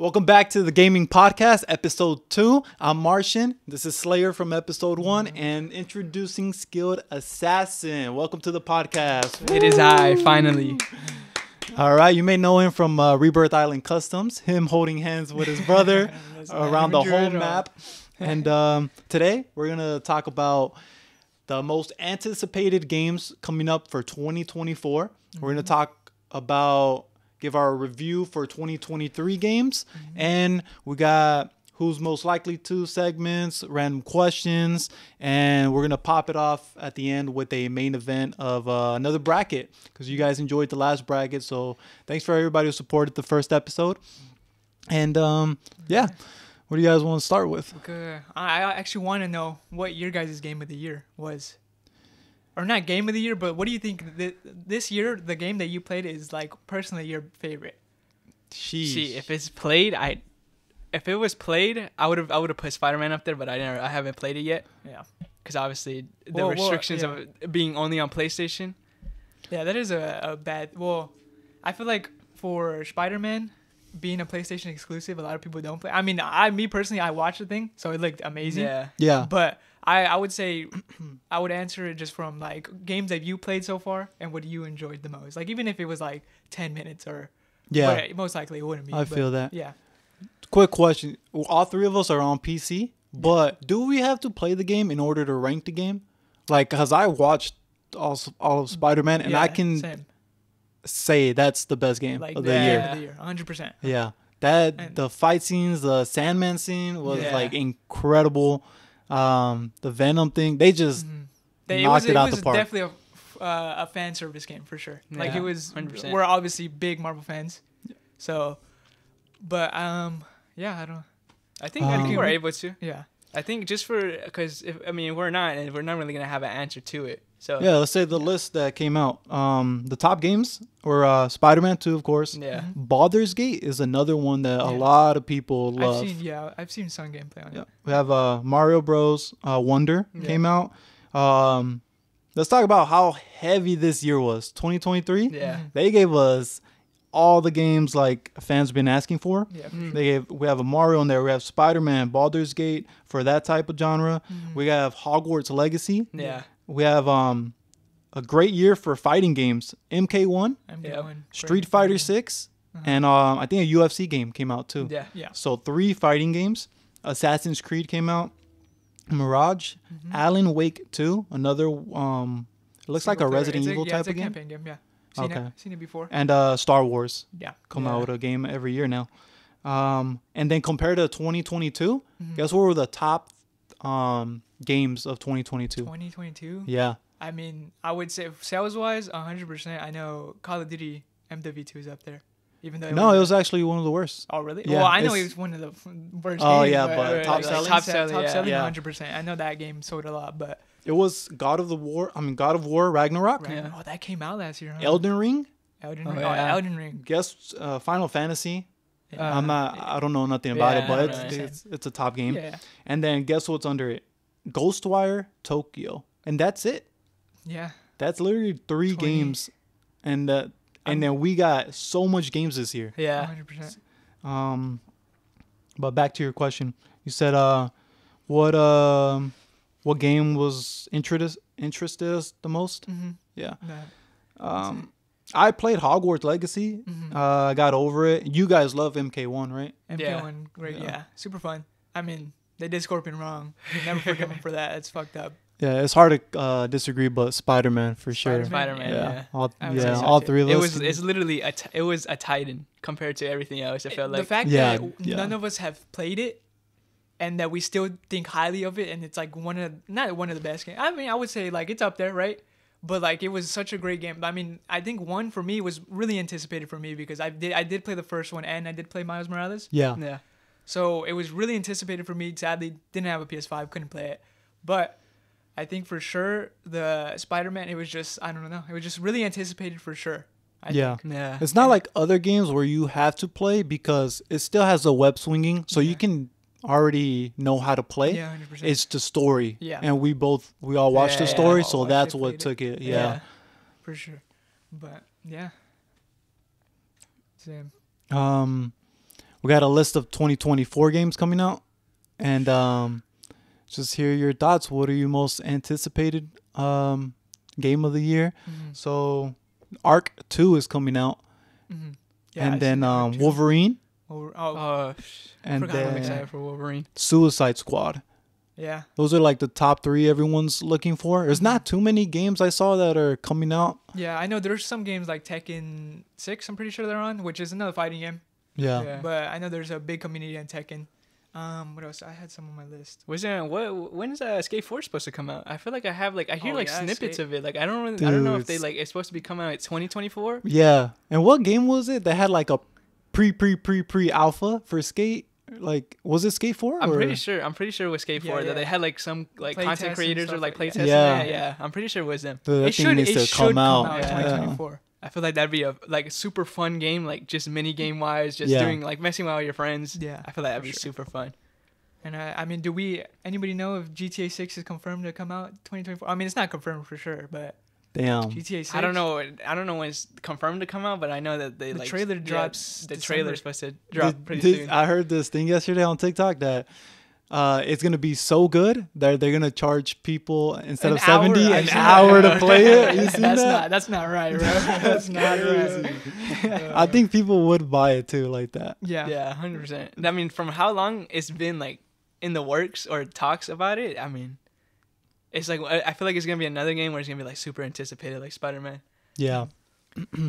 Welcome back to the Gaming Podcast, Episode 2. I'm Martian. This is Slayer from Episode 1 and introducing Skilled Assassin. Welcome to the podcast. Woo! It is I, finally. All right, you may know him from Rebirth Island Customs, him holding hands with his brother around the whole map. And today, we're going to talk about the most anticipated games coming up for 2024. We're going to talk about... give our review for 2023 games. And we got Who's Most Likely To segments, random questions, and we're going to pop it off at the end with a main event of another bracket because you guys enjoyed the last bracket. So thanks for everybody who supported the first episode. And yeah, what do you guys want to start with? Okay. I actually want to know what your guys' game of the year was. Or not game of the year, but what do you think this year, the game that you played is like personally your favorite? Jeez. See, if it was played, I would have put Spider-Man up there, but I haven't played it yet. Yeah, because obviously the restrictions of being only on PlayStation. Yeah, that is a bad. Well, I feel like for Spider-Man being a PlayStation exclusive, a lot of people don't play. I mean, me personally, I watched the thing, so it looked amazing. Yeah. But I would say I would answer it just from like games that you played so far and what you enjoyed the most. Like even if it was like 10 minutes or most likely it wouldn't be. I feel that. Yeah. Quick question. All three of us are on PC, but do we have to play the game in order to rank the game? Like, cause I watched all of Spider-Man and I can say that's the best game like, of the year. 100%. Yeah. The fight scenes, the Sandman scene was like incredible. The Venom thing, they just knocked it out the park. It was definitely a fan service game for sure. Yeah. Like it was, 100%. We're obviously big Marvel fans, so. But I think we're able to. Yeah, I think just for we're not really gonna have an answer to it. So yeah, let's say the list that came out. The top games were Spider-Man 2, of course. Yeah. Baldur's Gate is another one that a lot of people love. I've seen some gameplay on it. We have Mario Bros. Wonder came out. Let's talk about how heavy this year was. 2023. Yeah. They gave us all the games like fans have been asking for. Yeah. We have a Mario in there. We have Spider-Man, Baldur's Gate for that type of genre. We have Hogwarts Legacy. Yeah. We have a great year for fighting games. MK1, Street Fighter 6, and I think a UFC game came out too. Yeah. So 3 fighting games. Assassin's Creed came out. Mirage, Alan Wake 2, another. It looks like a Resident Evil type of game. Campaign game. Yeah. Seen it before. And Star Wars. Yeah. Come out with a game every year now. And then compared to 2022, guess what were the top games of 2022? Yeah. I mean, I would say sales-wise, 100%. I know Call of Duty MW2 is up there. Even though it was actually one of the worst. Oh, really? Yeah, well, I know it was one of the worst games. Oh, yeah, but top selling, 100%. I know that game sold a lot, but... it was God of War Ragnarok. Yeah. Oh, that came out last year, huh? Elden Ring. Oh, yeah. Elden Ring. Guess Final Fantasy. Yeah. I don't know nothing about it, but it's a top game. Yeah. And then guess what's under it? Ghostwire Tokyo, and that's it. Yeah, that's literally 3 games, and then we got so much games this year. Yeah, 100%. But back to your question, you said what game was interested us the most? Yeah. I played Hogwarts Legacy. I got over it. You guys love MK1, right? MK1, great. Yeah, super fun. I mean, they did Scorpion wrong. You never forgive him for that. It's fucked up. Yeah, it's hard to disagree, but Spider-Man for sure. Spider-Man, yeah. All three of us. It's literally it was a titan compared to everything else. I felt like the fact that none of us have played it, and that we still think highly of it, and it's like not one of the best games. I mean, I would say like it's up there, right? But like it was such a great game. I mean, I think one for me was really anticipated for me because I did play the first one and I did play Miles Morales. Yeah. So it was really anticipated for me. Sadly, didn't have a PS5, couldn't play it. But I think for sure the Spider-Man, it was just, I don't know. It was just really anticipated for sure. I think. It's not like other games where you have to play because it still has the web swinging. So you can already know how to play. Yeah, 100%. It's the story. Yeah. And we all watched the story. So that's what took it. Yeah. For sure. But yeah. Same. We got a list of 2024 games coming out, and just hear your thoughts. What are your most anticipated game of the year? Mm-hmm. So Ark 2 is coming out, mm-hmm. Yeah, and then Wolverine. And then I'm excited for Wolverine. Suicide Squad. Yeah, those are like the top three everyone's looking for. There's not too many games I saw that are coming out. Yeah, I know there's some games like Tekken 6, I'm pretty sure they're on, which is another fighting game. Yeah. Yeah. But I know there's a big community on Tekken. What else? I had some on my list. When is skate 4 supposed to come out? I feel like I have I hear snippets of it. I don't really, dude, I don't know if it's supposed to be coming out at 2024. Yeah. And what game was it that had like a pre alpha for Skate? Like, was it Skate 4? I'm pretty sure it was Skate 4 that they had some content creators or playtesting. Yeah. Yeah, I'm pretty sure it was them. Dude, it should come out in 2024. I feel like that'd be a super fun game, just mini game wise, doing messing with all your friends. Yeah, I feel like that'd be super fun. And I mean, anybody know if GTA 6 is confirmed to come out 2024? I mean, it's not confirmed for sure, but damn, GTA 6. I don't know when it's confirmed to come out, but I know that the trailer drops. The trailer's supposed to drop pretty soon. I heard this thing yesterday on TikTok that it's gonna be so good that they're gonna charge people instead of 70 an hour to play it. You seen that? That's not right, bro. That's not right. I think people would buy it too, like that. Yeah, yeah, 100%. I mean, from how long it's been in the works or talks about it, I mean. It's I feel like it's going to be another game where it's going to be super anticipated, Spider-Man. Yeah. But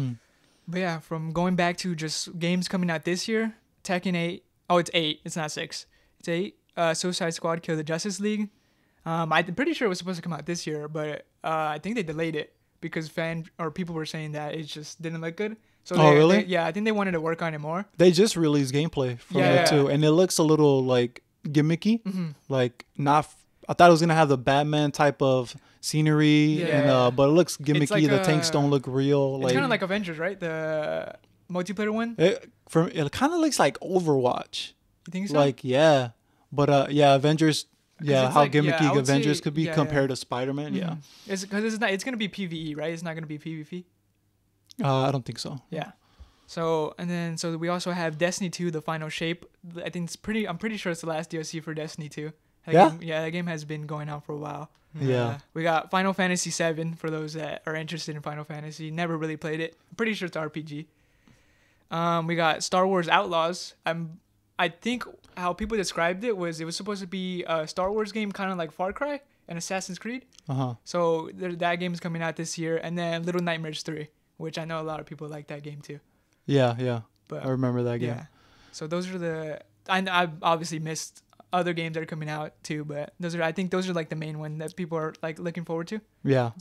yeah, from going back to just games coming out this year, Tekken 8. Oh, it's 8. It's not 6. It's 8. Suicide Squad, Kill the Justice League. I'm pretty sure it was supposed to come out this year, but I think they delayed it because people were saying that it just didn't look good. So really? Yeah, I think they wanted to work on it more. They just released gameplay from it too, and it looks a little gimmicky, not. I thought it was gonna have the Batman type of scenery, but it looks gimmicky. The tanks don't look real. It's kind of like Avengers, right? The multiplayer one. It kind of looks like Overwatch. You think so? Avengers. Yeah, how gimmicky Avengers could be compared to Spider-Man. Mm-hmm. Yeah, it's because it's gonna be PvE, right? It's not gonna be PvP. I don't think so. Yeah. So we also have Destiny 2: The Final Shape. I think I'm pretty sure it's the last DLC for Destiny 2. That game has been going on for a while. Yeah. We got Final Fantasy VII for those that are interested in Final Fantasy. Never really played it. I'm pretty sure it's RPG. We got Star Wars Outlaws. I think how people described it was it was supposed to be a Star Wars game, kind of like Far Cry and Assassin's Creed. So that game is coming out this year, and then Little Nightmares 3, which I know a lot of people like that game too. Yeah. But I remember that game. Yeah. So those are I obviously missed other games that are coming out too, but those are the main one that people are looking forward to. Yeah,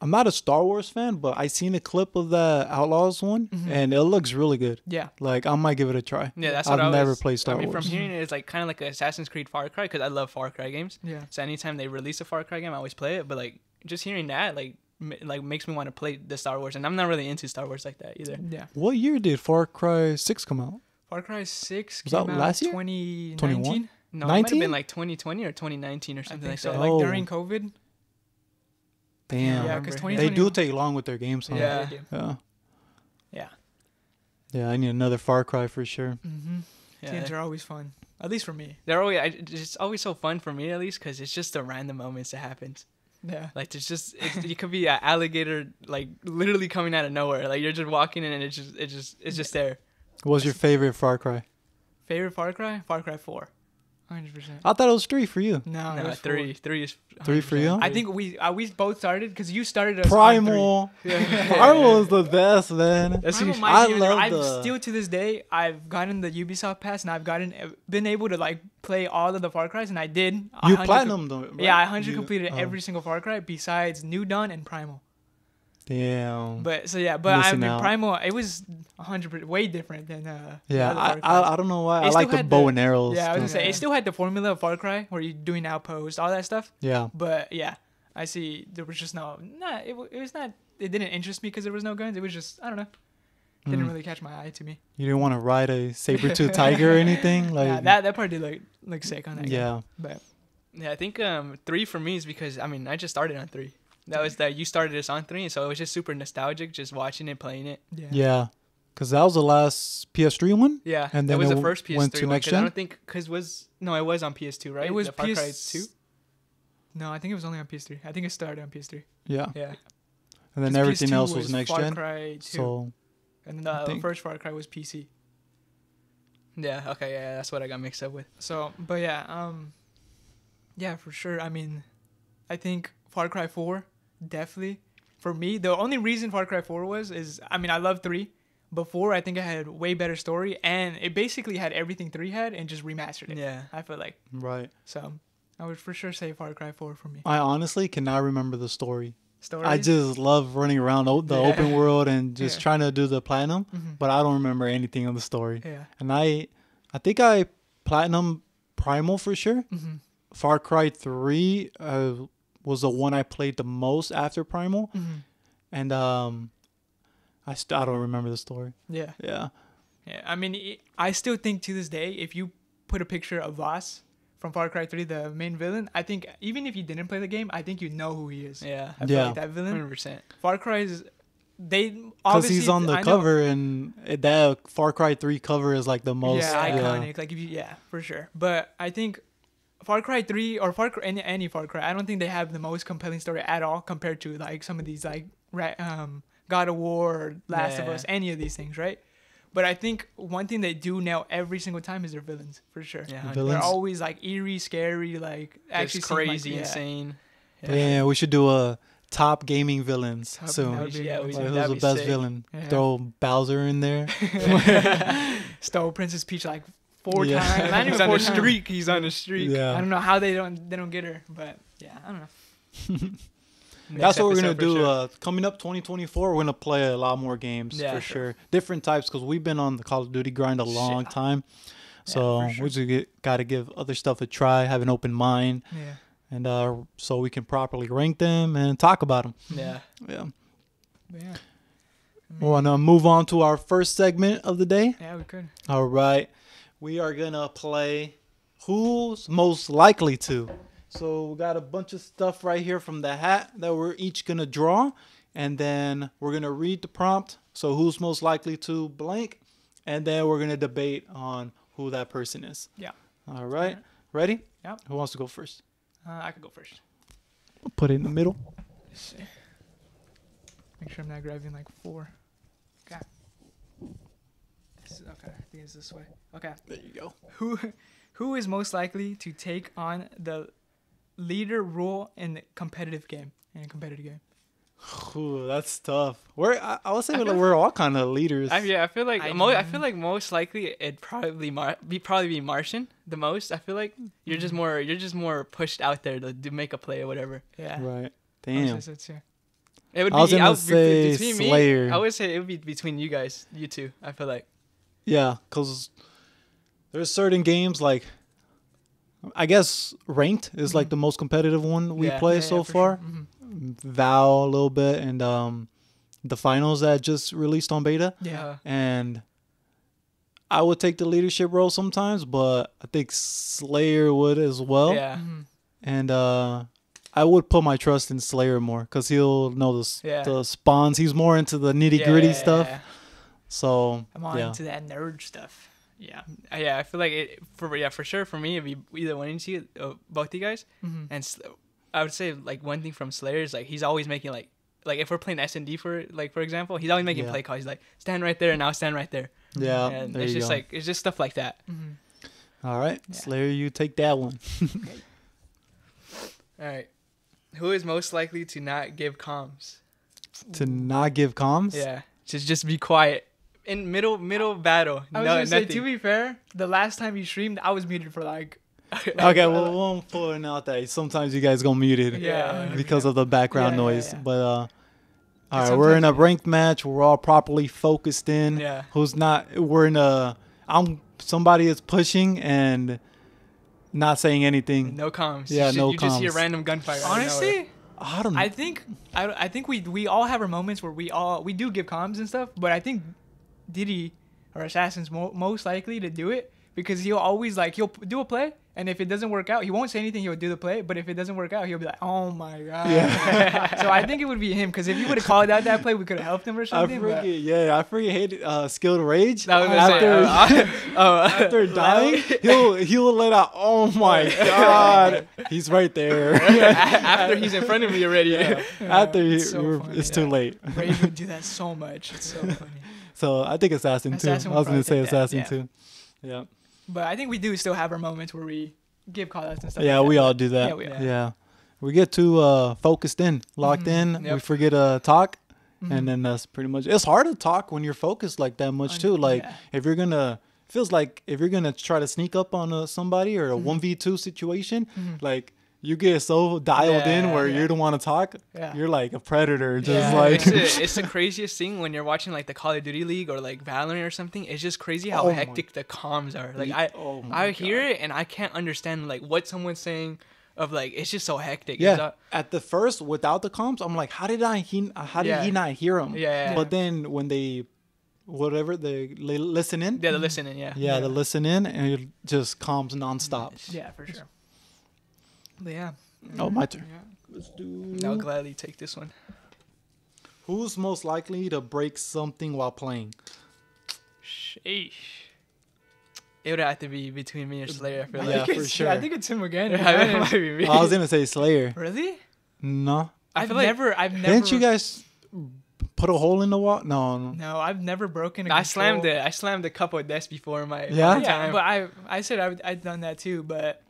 I'm not a Star Wars fan, but I seen a clip of the Outlaws one, and it looks really good. Yeah, I might give it a try. Yeah, that's what I've never played Star Wars. From hearing it, it's kind of like an Assassin's Creed Far Cry, because I love Far Cry games. Yeah, so anytime they release a Far Cry game, I always play it. But just hearing that, makes me want to play the Star Wars, and I'm not really into Star Wars like that either. Yeah. What year did Far Cry 6 come out? Far Cry 6 came out last year. 2019. No, 19? It might have been 2020 or 2019 or something so. During COVID. Damn. Yeah, because they do take long with their games. Yeah. They do. Yeah, I need another Far Cry for sure. Mm-hmm. Yeah, games are always fun. At least for me. It's always so fun for me, at least, because it's just the random moments that happens. Yeah. It could be an alligator, literally coming out of nowhere. You're just walking in and it's just there. What's your favorite Far Cry? Favorite Far Cry? Far Cry 4. 100%. I thought it was 3 for you. No, three. 3 is 100%. 3 for you. I think we both started because you started us Primal. Primal is the best, man. Still to this day, I've gotten the Ubisoft pass and I've been able to play all of the Far Cries, and I did. You platinumed them, right? Yeah, I 100% completed every single Far Cry besides New Dawn and Primal. Damn. Primal, it was 100% way different than I don't know why. I like the bow and arrows. Yeah, I was gonna say it still had the formula of Far Cry where you're doing outposts, all that stuff. Yeah. But yeah, I see there was just it didn't interest me because there was no guns. It was just, I don't know. It didn't really catch my eye to me. You didn't want to ride a saber-tooth tiger or anything? That part did look sick on that game. But yeah, I think 3 for me is because I just started on 3. You started us on 3, and so it was just super nostalgic, just watching it, playing it. Yeah. Because that was the last PS3 one? Yeah. And then that was the first PS3 went to one. Next gen? I don't think... Because was... No, it was on PS2, right? It was Far Cry 2? No, I think it was only on PS3. I think it started on PS3. Yeah. Yeah. And then everything PS2 else was next Far gen. Cry 2. So... And the first Far Cry was PC. Yeah, okay, yeah, that's what I got mixed up with. So, but yeah, yeah, for sure. I mean, I think Far Cry 4, definitely. For me, the only reason Far Cry 4 was is... I mean, I love 3. Before, I think I had way better story, and it basically had everything 3 had and just remastered it. Yeah. I feel like. Right. So, I would for sure say Far Cry 4 for me. I honestly cannot remember the story. Stories? I just love running around the open world and just trying to do the platinum, but I don't remember anything of the story. Yeah. And I think I platinum Primal for sure. Far Cry 3 was the one I played the most after Primal. And... I don't remember the story. Yeah. Yeah. Yeah. I mean, I still think to this day, if you put a picture of Voss from Far Cry 3, the main villain, I think even if you didn't play the game, I think you know who he is. Yeah. I feel like that villain. 100%. Far Cry is... Because he's on the cover, and that Far Cry 3 cover is like the most... Yeah, iconic. Like if you, for sure. But I think Far Cry 3 or Far Cry, any Far Cry, I don't think they have the most compelling story at all compared to like some of these like... God of War, or Last of Us, any of these things, right? But I think one thing they do now every single time is their villains, for sure. Yeah, villains. They're always like eerie, scary, like actually just crazy, like, insane. Yeah. We should do a top gaming villains soon. Who's the best villain? Yeah. Throw Bowser in there. Stole Princess Peach like 4 times. Not even on a streak. He's on a streak. Yeah. I don't know how they don't get her, but yeah, I don't know. That's what we're going to do. Sure. Coming up 2024, we're going to play a lot more games for sure. Different types, because we've been on the Call of Duty grind a long time. So we just got to give other stuff a try, have an open mind, and so we can properly rank them and talk about them. Yeah. Yeah. Yeah. We want to move on to our first segment of the day. Yeah, we could. All right. We are going to play Who's Most Likely To. So we got a bunch of stuff right here from the hat that we're each going to draw. And then we're going to read the prompt. So who's most likely to blank? And then we're going to debate on who that person is. Yeah. All right. Ready? Yeah. Who wants to go first? I could go first. I'll put it in the middle. Let's see. Make sure I'm not grabbing like 4. Okay. This is, okay. I think it's this way. Okay. There you go. Who is most likely to take on the... leader role in a competitive game. Ooh, that's tough. I would say we're all kind of leaders. I feel like I feel like most likely it'd probably be Martian the most. I feel like you're just more pushed out there to make a play or whatever. Yeah. Right. Damn. It would be between Slayer. I would say it would be between you guys, you two. I feel like. Yeah, because there's certain games like. I guess ranked is like the most competitive one we play so far. Sure. Val a little bit, and the finals that just released on beta. Yeah. And I would take the leadership role sometimes, but I think Slayer would as well. Yeah. And I would put my trust in Slayer more because he'll know the spawns. He's more into the nitty gritty stuff. So I'm on into that nerd stuff. Yeah, yeah. I feel like for sure. For me, it'd be either one of you, both you guys, and I would say like one thing from Slayer is like he's always making like if we're playing S&D for example, he's always making play calls. He's like stand right there and I'll stand right there. Yeah, and there it's just stuff like that. All right, Slayer, you take that one. All right, who is most likely to not give comms? To not give comms? Yeah, to just be quiet. In middle battle. I was gonna say, to be fair, the last time you streamed, I was muted for like. Okay, well, I'm pulling out that sometimes you guys go muted. Yeah. Because of the background noise, but all right, we're in a ranked match. We're all properly focused in. Yeah. Who's not? We're in a. Somebody is pushing and not saying anything. No comms. Yeah, no comms. You just hear random gunfire. Honestly. I think we all have our moments where we do give comms and stuff, but I think. Diddy or Assassin's most likely to do it because he'll do a play And if it doesn't work out, he won't say anything. He'll do the play. But if it doesn't work out, he'll be like, oh, my God. Yeah. So I think it would be him. Because if you would have called out that play, we could have helped him or something. I freaking hated Skilled Rage. After dying, he'll let out, oh, my God. He's right there. After he's in front of me already. Yeah. After it's too late. Rage would do that so much. It's so funny. So I think Assassin 2. I was going to say Assassin 2. Yeah. But I think we do still have our moments where we give call-outs and stuff. Yeah, like we all do that. Yeah, we get too focused in, locked in. Yep. We forget to talk, and then that's pretty much. It's hard to talk when you're focused like that much too. Like if you're gonna, feels like if you're gonna try to sneak up on somebody or a 1v2 situation, like. You get so dialed in where you don't want to talk. Yeah. You're like a predator. Just like it's the craziest thing when you're watching like the Call of Duty League or like Valorant or something. It's just crazy how hectic the comms are. Like I hear it and I can't understand like what someone's saying. Of like it's just so hectic. Yeah. At the first without the comms, I'm like, how did he not hear him? Yeah. But then when they they listen in. Yeah, they listen in. Yeah. Yeah, they listen in and it just comms nonstop. Yeah, for sure. Yeah. Oh, my turn. Yeah. Let's do. I'll gladly take this one. Who's most likely to break something while playing? Sheesh. It would have to be between me or Slayer. I feel like. Yeah, for sure. I think it's him again. It might be me. I was gonna say Slayer. Really? No. I've never. Didn't you guys put a hole in the wall? No, I've never broken. I slammed it. I slammed a couple of desks before my time. But I said I'd done that too, but.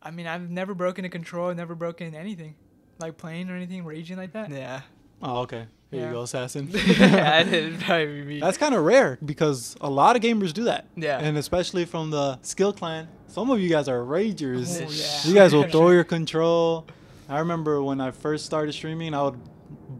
I mean, I've never broken a control, never broken anything, like playing or anything, raging like that. Yeah. Oh, okay. Here you go, Assassin. That'd probably be. That's kind of rare because a lot of gamers do that. Yeah. And especially from the skill clan, some of you guys are ragers. Oh, yeah. You guys will throw your control. I remember when I first started streaming, I would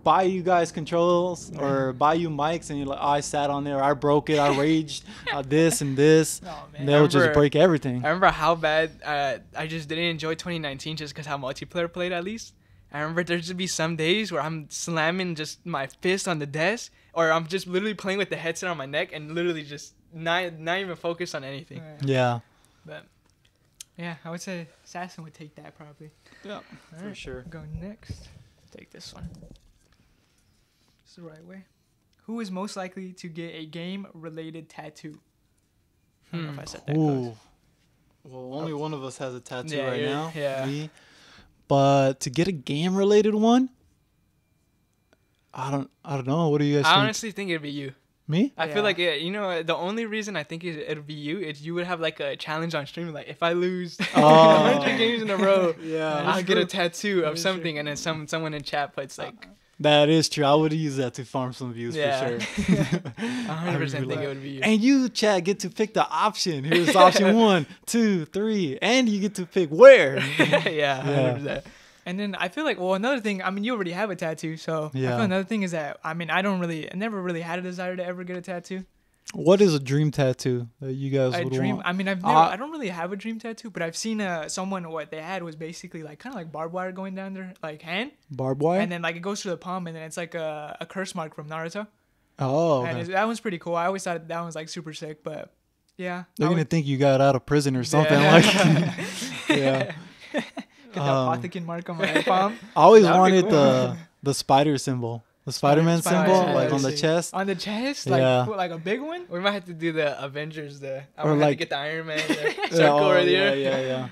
buy you guys controls or buy you mics, and you're like, oh, I sat on there, I broke it, I raged, this and this. Oh, and they'll just break everything. I remember how bad I just didn't enjoy 2019 just because how multiplayer played at least. I remember there'd just be some days where I'm slamming just my fist on the desk, or I'm just literally playing with the headset on my neck and literally just not even focused on anything. Yeah. But yeah, I would say Assassin would take that probably. Yeah, for sure. Go next. Take this one. It's the right way. Who is most likely to get a game-related tattoo? I don't know if I said that close. Well, only one of us has a tattoo right now. Yeah. Me. But to get a game-related one, I don't know. What do you guys think? I honestly think it'd be you. Me? I feel like, you know, the only reason I think it'd be you is you would have like a challenge on stream. Like, if I lose 100 games in a row, I'll get a tattoo of something, and then someone in chat puts like. That is true. I would use that to farm some views for sure. 100% think it would be you. And you, Chad, get to pick the option. Here's option 1, 2, 3, and you get to pick where. Yeah, 100%. And then I feel like, well, another thing, I mean, you already have a tattoo, so I feel another thing is that, I mean, I never really had a desire to ever get a tattoo. What is a dream tattoo that you guys would want? I mean, I don't really have a dream tattoo, but I've seen someone, what they had was basically like kind of like barbed wire going down their like hand. Barbed wire? And then like it goes through the palm, and then it's like a curse mark from Naruto. Oh, okay. And that one's pretty cool. I always thought that one was like super sick, but yeah. They're going to think you got out of prison or something like that. Yeah. Get the apothecary mark on my palm. I always wanted the spider symbol. The Spider-Man symbol, like on the chest. On the chest? Like, like a big one? We might have to do the Avengers there. I would like to get the Iron Man circle right here.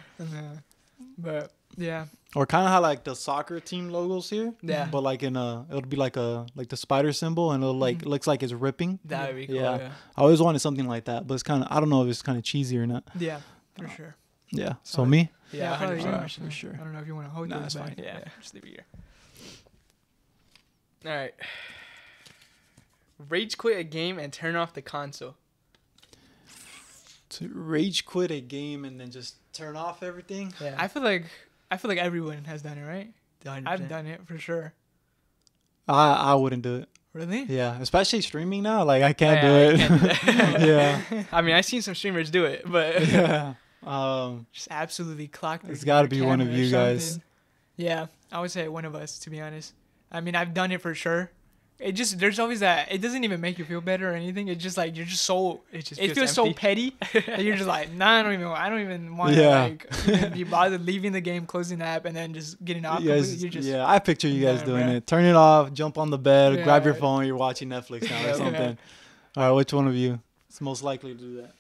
But, yeah. Or kind of how, like, the soccer team logos here. Yeah. But, like, it'll be like the spider symbol, and it'll, like, looks like it's ripping. That would be cool, yeah. I always wanted something like that, but it's kind of, I don't know if it's kind of cheesy or not. Yeah, for sure. Yeah. So, me? Yeah, 100%. For sure. I don't know if you want to hold this back. Yeah, just leave it here. All right. Rage quit a game and turn off the console. To rage quit a game and then just turn off everything? Yeah. I feel like everyone has done it, right? 100%. I've done it for sure. I wouldn't do it. Really? Yeah, especially streaming now. Like I can't do it. Can't do I mean, I've seen some streamers do it, but just absolutely clocked. It's got to be one of you guys. Yeah, I would say one of us, to be honest. I mean, I've done it for sure, It just, there's always that, it doesn't even make you feel better or anything. It's just like, you're just so, it feels empty. So petty that you're just like, nah, I don't even want to like be bothered leaving the game, closing the app, and then just getting off. Yeah, I picture you guys doing it. Turn it off, jump on the bed, grab your phone, you're watching Netflix now or something. All right, which one of you is most likely to do that?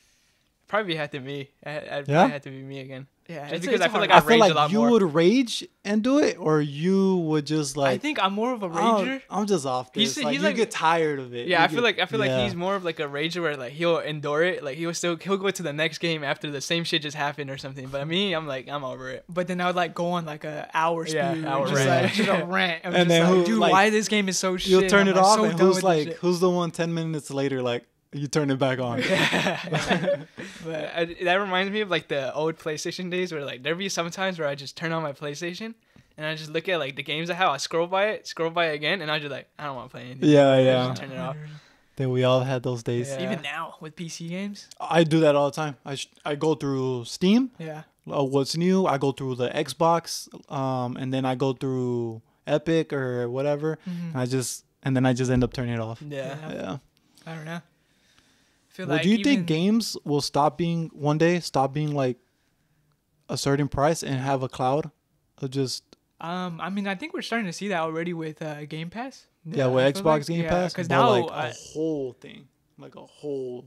Probably had to be me again. Yeah, just because I feel like I rage a lot more. You would rage and do it, or you would just like. I think I'm more of a rager. I'm just off this. He's like, you get tired of it. Yeah, I feel like he's more of like a rager where like he'll endure it, like he'll go to the next game after the same shit just happened or something. But me, I'm like, I'm over it. But then I would like go on like an hour rant. And then dude, why this game is so shit? You'll turn it off, and who's the one 10 minutes later like? You turn it back on. But that reminds me of like the old PlayStation days where like there'd be some times where I just turn on my PlayStation and I just look at like the games I have. I scroll by it again, and I just like, I don't want to play anything. I just turn it off. Then we all had those days. Yeah. Even now with PC games, I do that all the time. I go through Steam. Yeah. What's new? I go through the Xbox, and then I go through Epic or whatever. Mm-hmm. And I just end up turning it off. Yeah. I don't know. Well, do you think games will one day stop being like a certain price and have a cloud of just? I mean, I think we're starting to see that already with Game Pass. Yeah, with Xbox Game Pass. Because now like a whole thing, like a whole.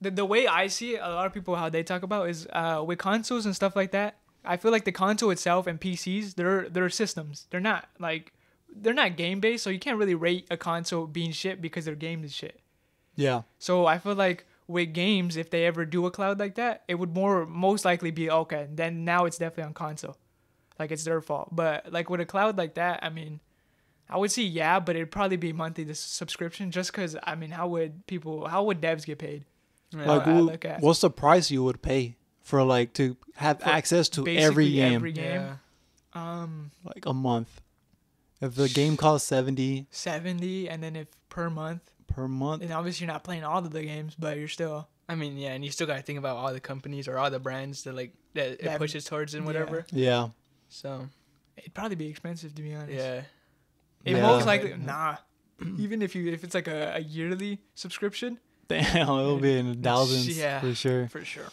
The way I see it, a lot of people how they talk about is with consoles and stuff like that. I feel like the console itself and PCs, they're systems. They're not game based, so you can't really rate a console being shit because their game is shit. Yeah. So I feel like with games, if they ever do a cloud like that, it would most likely be okay. Then now it's definitely on console, like it's their fault. But like with a cloud like that, I mean, I would say but it'd probably be monthly this subscription, just because I mean, how would devs get paid? Like, what's the price you would pay for like to have access to every game? Every game. Yeah. Like a month. If the game costs $70, and then if per month, and obviously you're not playing all of the games, but you're still, I mean, and you still gotta think about all the companies or all the brands that like that it pushes towards and whatever. So it'd probably be expensive, to be honest. Most likely even if it's like a yearly subscription, it'll be in the thousands. For sure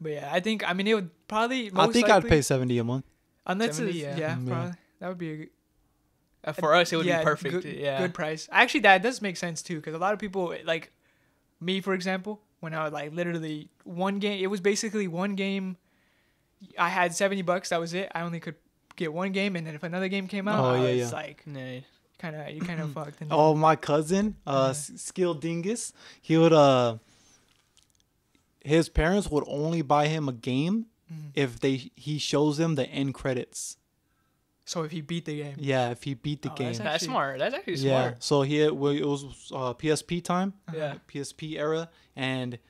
But I think, I mean, it would probably I'd pay $70 a month, unless probably that would be a for us, it would be perfect. Good price. Actually, that does make sense too, because a lot of people, like me, for example, when I was like literally one game, it was basically one game. I had $70. That was it. I only could get one game, and then if another game came out, like, nah, you kind of fucked. Oh, my cousin, Skill Dingus, he would his parents would only buy him a game if he shows them the end credits. So if he beat the game. Yeah, if he beat the game. That's smart. That's actually smart. Yeah, so it was PSP time. Yeah. PSP era. And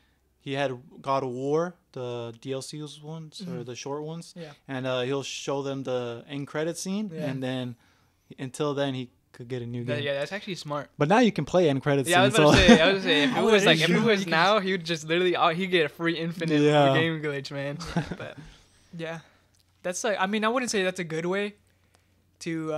he had God of War, the DLC ones, or the short ones. Yeah. And he'll show them the end credit scene. Yeah. And then, until then, he could get a new game. That's actually smart. But now you can play end credits. Yeah, I was about to say, if it was like, if it was now, he would just literally, he'd get a free infinite game glitch, man. But that's like, I mean, I wouldn't say that's a good way to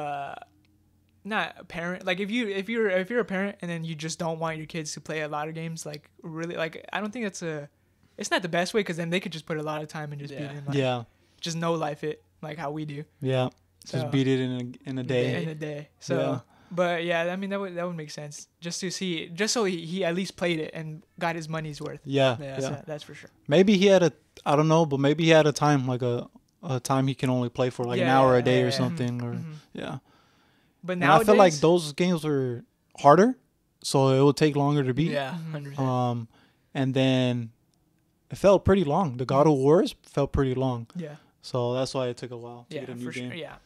not a parent, like if you're a parent and then you just don't want your kids to play a lot of games, like really, like I don't think it's not the best way, because then they could just put a lot of time and just beat it, like, just no life it, like how we do. So, just beat it in a day. So but I mean, that would make sense, just to see, just so he at least played it and got his money's worth. So that's for sure. Maybe he had a time, like a time he can only play for like an hour a day or something. But now I feel like those games were harder, so it would take longer to beat. 100%. And then it felt pretty long. The God of Wars felt pretty long. Yeah. So that's why it took a while to get a new game. Sure. Yeah.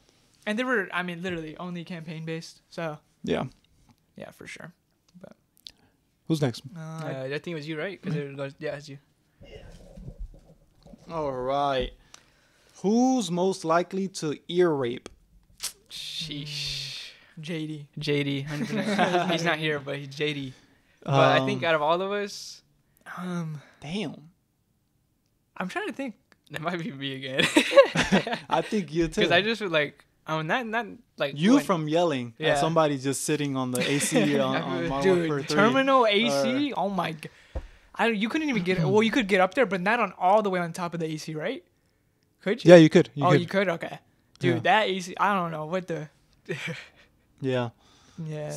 And they were, I mean, literally only campaign based. So yeah, for sure. But who's next? I think it was you, right? Because it was it's you. Yeah. All right. Who's most likely to ear rape? Sheesh. JD. 100%. He's not here, but he's JD. But I think out of all of us, damn. I'm trying to think. That might be me again. I think you too. Because I just feel like I mean, not like you when, from yelling at somebody just sitting on the AC on Modern Warfare 3. Terminal AC. Oh my god. You couldn't even get, well, you could get up there, but not on all the way on top of the AC, right? Could you? Yeah, you could. You could. You could? Okay. Dude, that AC, I don't know. What the? Yeah. Yeah.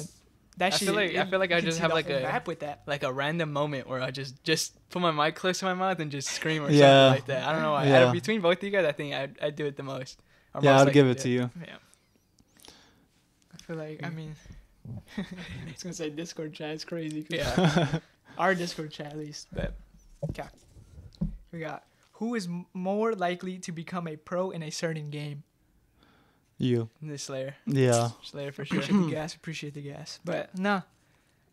That shit, I feel like I just have like a random moment where I just put my mic close to my mouth and just scream or something like that. I don't know why. Yeah. Between both of you guys, I think I'd do it the most. Or most I'd give it to you. Yeah. I feel like, I mean, I was going to say Discord chat is crazy. Yeah. Our Discord chat, at least. But, okay. We got, who is more likely to become a pro in a certain game? You. This Slayer. Yeah. Slayer for sure. Appreciate the gas. Appreciate the gas. But, no.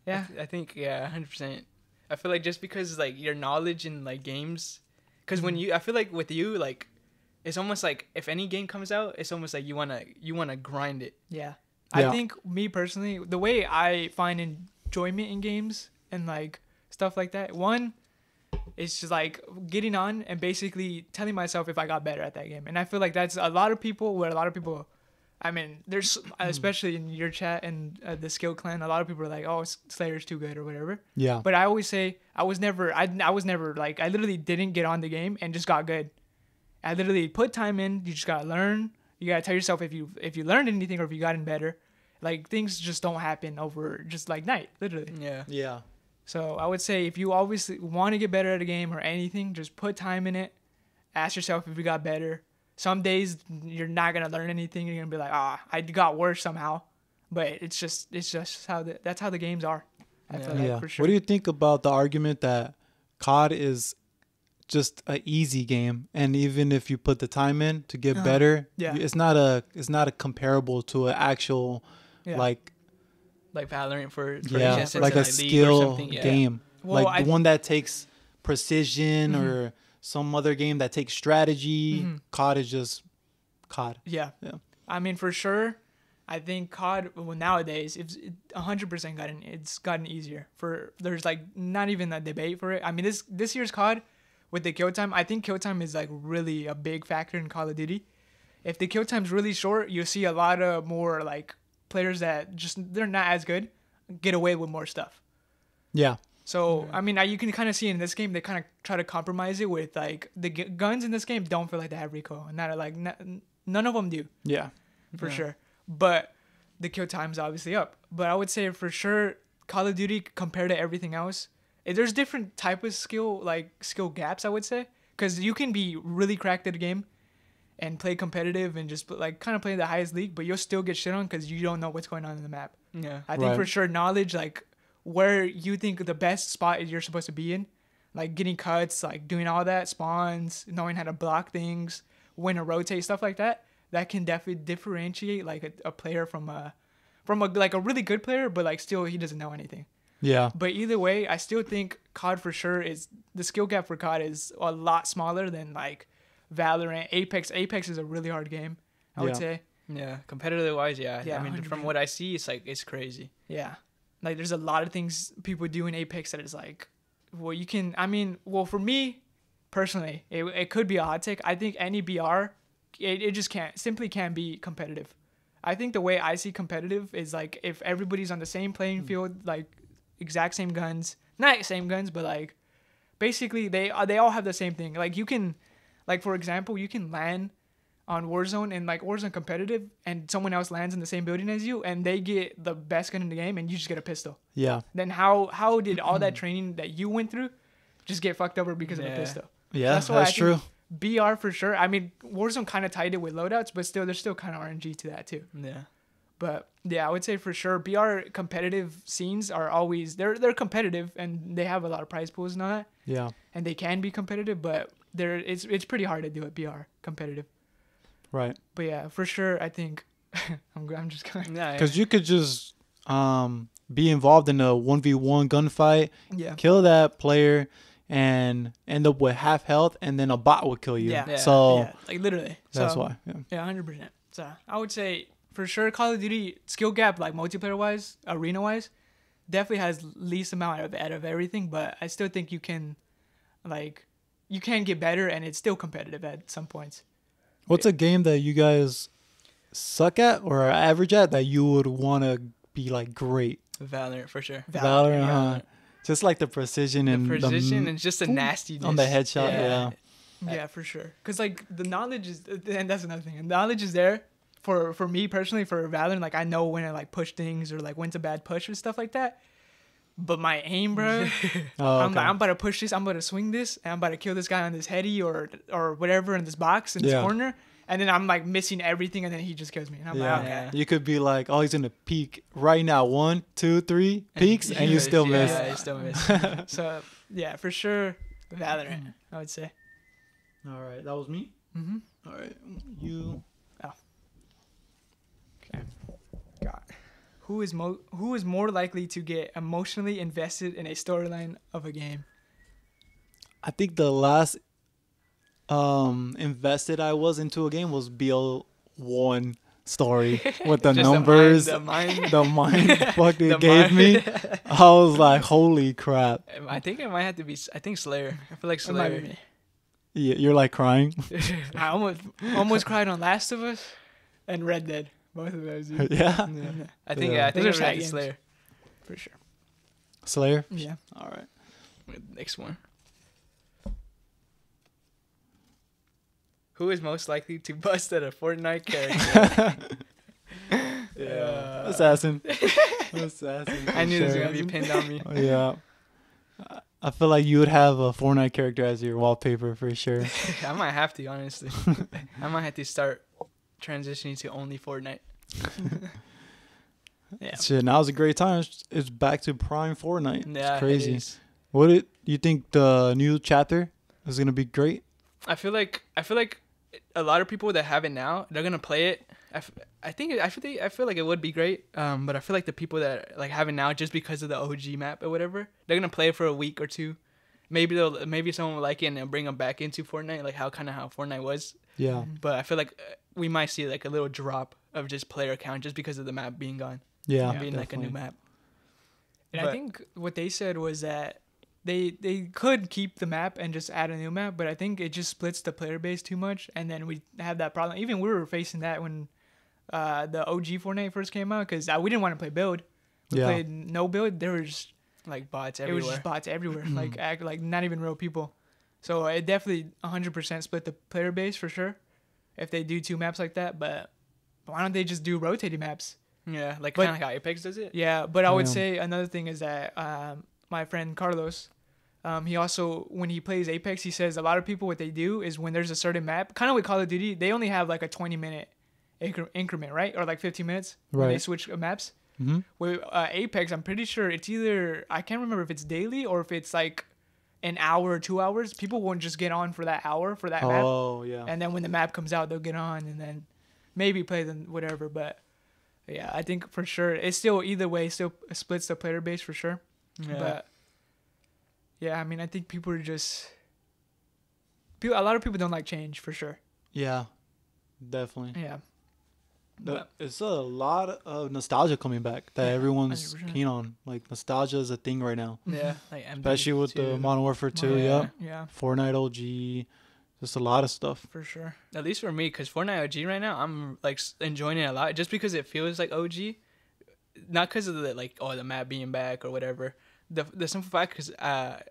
Yeah. I think, 100%. I feel like just because, like, your knowledge in, like, games. Because when you, I feel like with you, like, it's almost like if any game comes out, it's almost like you wanna grind it. Yeah. I think me personally, the way I find enjoyment in games and like stuff like that, one, it's just like getting on and basically telling myself if I got better at that game. And I feel like that's a lot of people. I mean, there's especially in your chat and the Skill Clan, a lot of people are like, "Oh, Slayer's too good" or whatever. Yeah. But I always say I was never like, I literally didn't get on the game and just got good. I literally put time in. You just gotta learn. You gotta tell yourself if you learned anything or if you gotten better. Like, things just don't happen over just like night, literally. Yeah. Yeah. So I would say if you always want to get better at a game or anything, just put time in it. Ask yourself if you got better. Some days you're not gonna learn anything. You're gonna be like, I got worse somehow. But it's just how that's how the games are. I feel like, for sure. What do you think about the argument that COD is just an easy game, and even if you put the time in to get better, it's not a comparable to an actual like Valorant for like a skill game, like the one that takes precision or some other game that takes strategy. COD is just COD. Yeah. I mean, for sure, I think COD, well, nowadays, it's 100% gotten easier. There's like not even a debate for it. I mean, this year's COD, with the kill time, I think kill time is like really a big factor in Call of Duty. If the kill time's really short, you'll see a lot of more like players that they're not as good get away with more stuff. Yeah. So, I mean, you can kind of see in this game, they kind of try to compromise it with like the guns in this game don't feel like they have recoil. And none of them do. Yeah. For sure. But the kill time's obviously up. But I would say for sure, Call of Duty compared to everything else, there's different type of skill, like skill gaps, I would say, because you can be really cracked at a game and play competitive and just like kind of play the highest league, but you'll still get shit on because you don't know what's going on in the map. Yeah, I think for sure knowledge, like where you think the best spot is you're supposed to be in, like getting cuts, like doing all that, spawns, knowing how to block things, when to rotate, stuff like that. That can definitely differentiate like a player from a like a really good player, but like still he doesn't know anything. Yeah. But either way, I still think COD for sure is, the skill gap for COD is a lot smaller than like Valorant, Apex. Apex is a really hard game, I would say. Yeah. Competitive wise, I mean, 100%. From what I see, it's like, it's crazy. Yeah. Like there's a lot of things people do in Apex that is like, well, you can, I mean, well, for me personally, it could be a hot take. I think any BR, it just can't be competitive. I think the way I see competitive is like if everybody's on the same playing field, like, exact same guns, not same guns, but like basically they all have the same thing. Like you can, like for example, you can land on Warzone and like Warzone competitive, and someone else lands in the same building as you, and they get the best gun in the game, and you just get a pistol. Yeah. Then how did all that training that you went through just get fucked over because of a pistol? Yeah, that's true. BR for sure. I mean, Warzone kind of tied it with loadouts, but still there's still kind of RNG to that too. Yeah. But yeah, I would say for sure, BR competitive scenes are always, they're competitive and they have a lot of prize pools and all that. Yeah. And they can be competitive, but it's pretty hard to do it, BR competitive. Right. But yeah, for sure, I think I'm just kind of, because you could just be involved in a 1v1 gunfight, kill that player, and end up with half health, and then a bot will kill you. Yeah. So like literally. That's why. Yeah, 100%. So I would say, for sure, Call of Duty skill gap, like multiplayer-wise, arena-wise, definitely has least amount out of everything. But I still think you can get better, and it's still competitive at some points. What's a game that you guys suck at or are average at that you would want to be like great? Valorant for sure. Valorant, huh? Just like the precision and the precision and just the nastiness on the headshot. Yeah. Yeah, for sure. Because like the knowledge is, and that's another thing. The knowledge is there for me personally for Valorant. Like I know when to like push things or like when to bad push and stuff like that. But my aim, bro, I'm about to push this. I'm about to swing this, and I'm about to kill this guy on this heady or whatever in this box in this corner. And then I'm like missing everything, and then he just kills me. And I'm like, okay. You could be like, oh, he's in a peak right now. 1, 2, 3 peaks, and you still miss. Yeah, you still miss. So yeah, for sure, Valorant, I would say. All right, that was me. Mm-hmm. All right, you. Oh. Okay. God. Who is more likely to get emotionally invested in a storyline of a game? I think the last invested I was into a game was BL1 story with the numbers, the mind fuck they gave me. I was like, holy crap. I think it might have to be, I think Slayer. I feel like Slayer. Yeah, you're like crying. I almost cried on Last of Us and Red Dead. Both of those. Yeah. I think it was Red Dead Slayer. For sure. Slayer? Yeah. All right. Next one. Who is most likely to bust at a Fortnite character? Assassin. I knew this was going to be pinned on me. Yeah. I feel like you would have a Fortnite character as your wallpaper for sure. I might have to, honestly. I might have to start transitioning to only Fortnite. Yeah. Shit, now's a great time. It's back to prime Fortnite. Yeah, it's crazy. It is. What you think the new chapter is going to be great? I feel like a lot of people that have it now, they're gonna play it. I feel like it would be great. But I feel like the people that like have it now, just because of the OG map or whatever, they're gonna play it for a week or two. Maybe someone will like it and they'll bring them back into Fortnite, like how Fortnite was. Yeah. But I feel like we might see like a little drop of just player count just because of the map being gone. Yeah. Being definitely. Like a new map. And I think what they said was that they could keep the map and just add a new map, but I think it just splits the player base too much, and then we have that problem. Even we were facing that when the OG Fortnite first came out, because we didn't want to play build. We played no build. There was like bots everywhere. It was just bots everywhere, like not even real people. So it definitely 100% split the player base for sure if they do two maps like that. But why don't they just do rotating maps? Yeah, like kind of like how Apex does it. Yeah, but I would say another thing is that my friend Carlos, he also, when he plays Apex, he says a lot of people, what they do is when there's a certain map, kind of with Call of Duty, they only have like a 20-minute increment, right? Or like 15 minutes when they switch maps. Mm-hmm. With Apex, I'm pretty sure it's either, I can't remember if it's daily or if it's like an hour or 2 hours. People won't just get on for that hour for that map. Oh, yeah. And then when the map comes out, they'll get on and then maybe play them whatever. But yeah, I think for sure, it's still either way, still splits the player base for sure. Yeah. But yeah, I mean, I think people are just a lot of people don't like change for sure. Yeah, definitely. Yeah, but it's a lot of nostalgia coming back that everyone's 100%. Keen on. Like nostalgia is a thing right now. Yeah, like MW2, especially with the Modern Warfare 2. Yeah. Fortnite OG, just a lot of stuff for sure. At least for me, because Fortnite OG right now, I'm like enjoying it a lot, just because it feels like OG. Not because of the like the map being back or whatever. The simple fact, because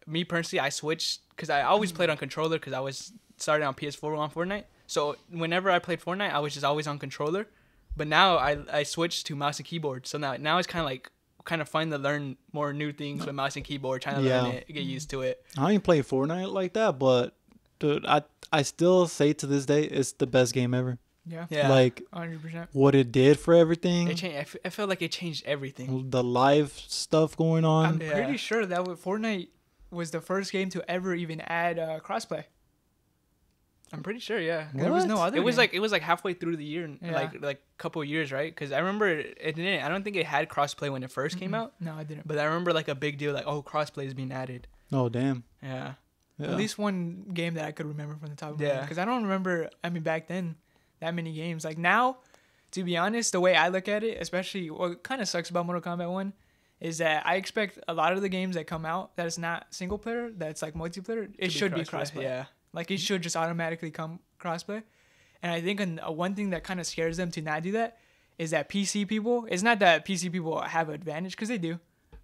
me personally, I switched because I always played on controller because I was starting on PS4 on Fortnite. So whenever I played Fortnite, I was just always on controller. But now I switched to mouse and keyboard. So now it's kind of fun to learn more new things with mouse and keyboard, trying to learn it, get used to it. I ain't played Fortnite like that, but dude, I still say to this day it's the best game ever. Yeah, like 100%. What it did for everything. It changed. I felt like it changed everything. The live stuff going on. I'm pretty sure that Fortnite was the first game to ever even add crossplay. I'm pretty sure, yeah. There was no other. It was game. Like it was like halfway through the year, like couple of years, right? Because I remember it didn't. I don't think it had crossplay when it first came out. No, it didn't. But I remember like a big deal, like crossplay is being added. Oh damn. Yeah. At least one game that I could remember from the top of my head, because I don't remember. I mean, back then. That many games. Like now, to be honest, the way I look at it, especially what kind of sucks about Mortal Kombat 1 is that I expect a lot of the games that come out that it's not single player, that's like multiplayer, it should be crossplay. Yeah. Like it should just automatically come crossplay. And I think one thing that kind of scares them to not do that is that PC people, it's not that PC people have an advantage, because they do,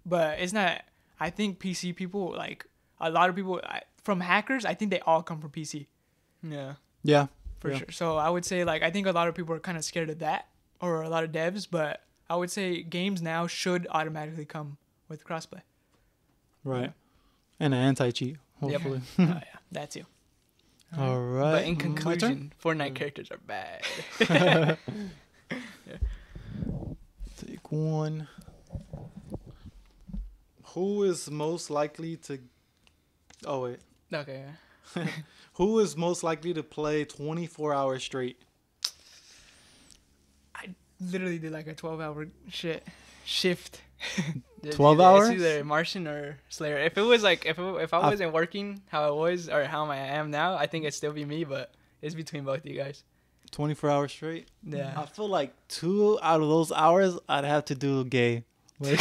but it's not, I think PC people, like, a lot of people, from hackers, I think they all come from PC. Yeah. Yeah. For sure. So I would say, like, I think a lot of people are kind of scared of that, or a lot of devs, but I would say games now should automatically come with crossplay. Right. Yeah. And an anti-cheat, hopefully. Yep. Oh, yeah. That too. All right. But in conclusion, Fortnite characters are bad. Yeah. Take one. Who is most likely to... Oh, wait. Okay. Who is most likely to play 24 hours straight? I literally did like a 12-hour shift. 12 hours? It's either Martian or Slayer. If it was like, if I wasn't working how I was or how I am now, I think it'd still be me, but it's between both of you guys. 24 hours straight? Yeah. I feel like 2 out of those hours, I'd have to do gay. Like,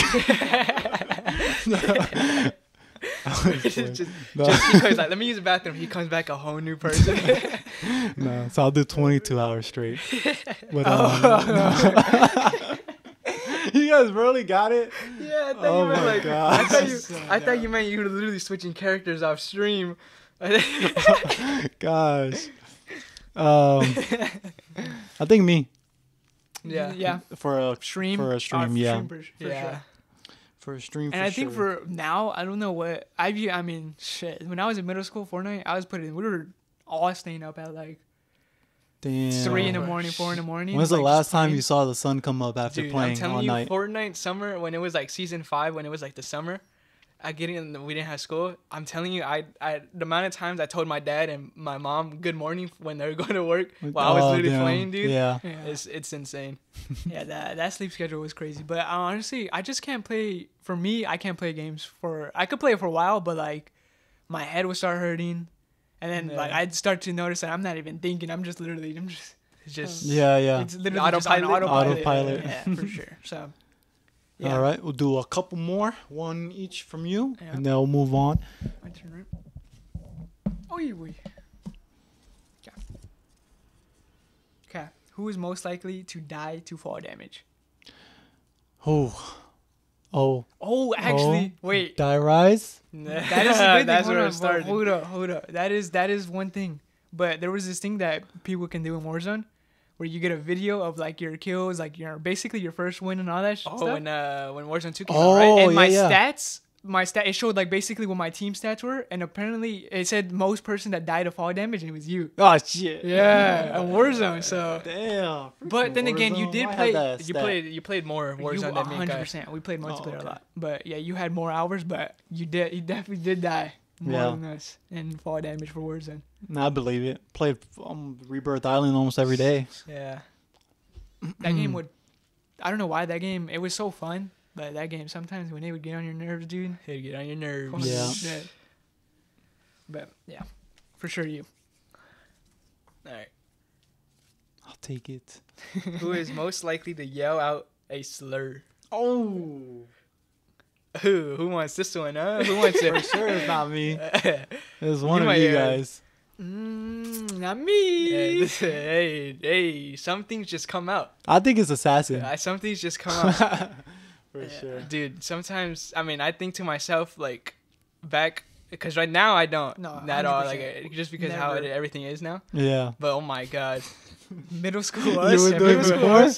just because, like, let me use the bathroom. He comes back a whole new person. No, so I'll do 22 hours straight. You guys really got it? Yeah, I thought you meant like... God. I thought you meant you were literally switching characters off stream. Gosh. I think me. Yeah. Yeah. For a stream, for sure. And I think for now, I don't know what... I mean, shit. When I was in middle school, Fortnite, I was putting... We were all staying up at like... Damn. 3 in the morning, 4 in the morning. When's the last time you saw the sun come up after playing all night? Dude, I'm telling you, Fortnite summer, when it was like season 5, when it was like the summer, we didn't have school. I'm telling you, the amount of times I told my dad and my mom good morning when they were going to work while I was literally playing, dude. Yeah. It's insane. Yeah, that sleep schedule was crazy. But honestly, I just can't play. For me, I can't play games for. I could play it for a while, but like, my head would start hurting. And then like I'd start to notice that I'm not even thinking. I'm just It's literally autopilot. Yeah, for sure. So, yeah. All right, we'll do a couple more, one each from you, and then we'll move on. My turn, right? Oi. Okay. Who is most likely to die to fall damage? Wait. Die rise? That is a good thing. Hold up. That is one thing. But there was this thing that people can do in Warzone, where you get a video of like your kills, like your basically your first win and all that stuff. Oh, when Warzone 2 came out, right? And my stats, it showed like basically what my team stats were, and apparently it said most person that died of fall damage, and it was you. Oh shit. Yeah, on Warzone. So. Damn. But then again, you did play. You played more Warzone than me, guys. 100%. We played multiplayer a lot, but yeah, you had more hours, but you definitely did die. More than us and fall damage for Warzone. I believe it. Played Rebirth Island almost every day. Yeah, that game would. I don't know why that game. It was so fun, but that game sometimes when it would get on your nerves, dude. It'd get on your nerves. Yeah. But yeah, for sure you. All right. I'll take it. Who is most likely to yell out a slur? Oh. Who wants this one, huh? Who wants it? For sure it's not me. It's one of you guys. Not me. Yeah, hey, some things just come out. I think it's Assassin. Yeah, some things just come out. For sure. Dude, sometimes, I mean, I think to myself, like, back, because right now I don't. No, at all. Like, just because how everything is now. Yeah. But, oh, my God. Middle school us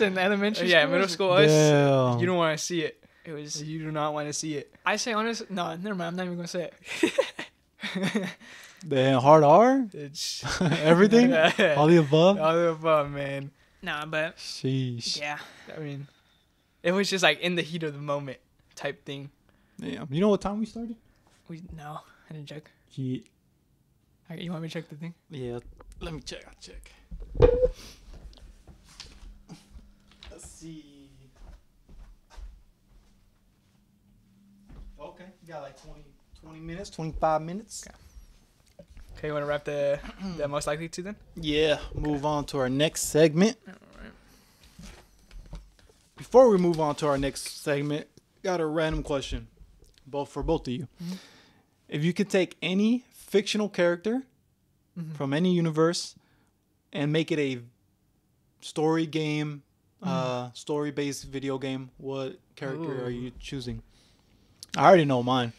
and elementary school. Yeah, middle school us. Damn. You don't want to see it. It was. You do not want to see it. I say honest. No, never mind. I'm not even gonna say it. Damn, hard R. It's everything. All the above. All the above, man. Nah, but. Sheesh. Yeah. I mean, it was just like in the heat of the moment type thing. Damn. You know what time we started? No, I didn't check. You want me to check the thing? Yeah. Let me check. I'll check. Let's see. Okay, you got like 20 minutes, 25 minutes. Okay, you want to wrap the most likely to then? Yeah, move on to our next segment. All right. Before we move on to our next segment, got a random question for both of you. Mm-hmm. If you could take any fictional character from any universe, and make it a story game, story-based video game, what character are you choosing? I already know mine.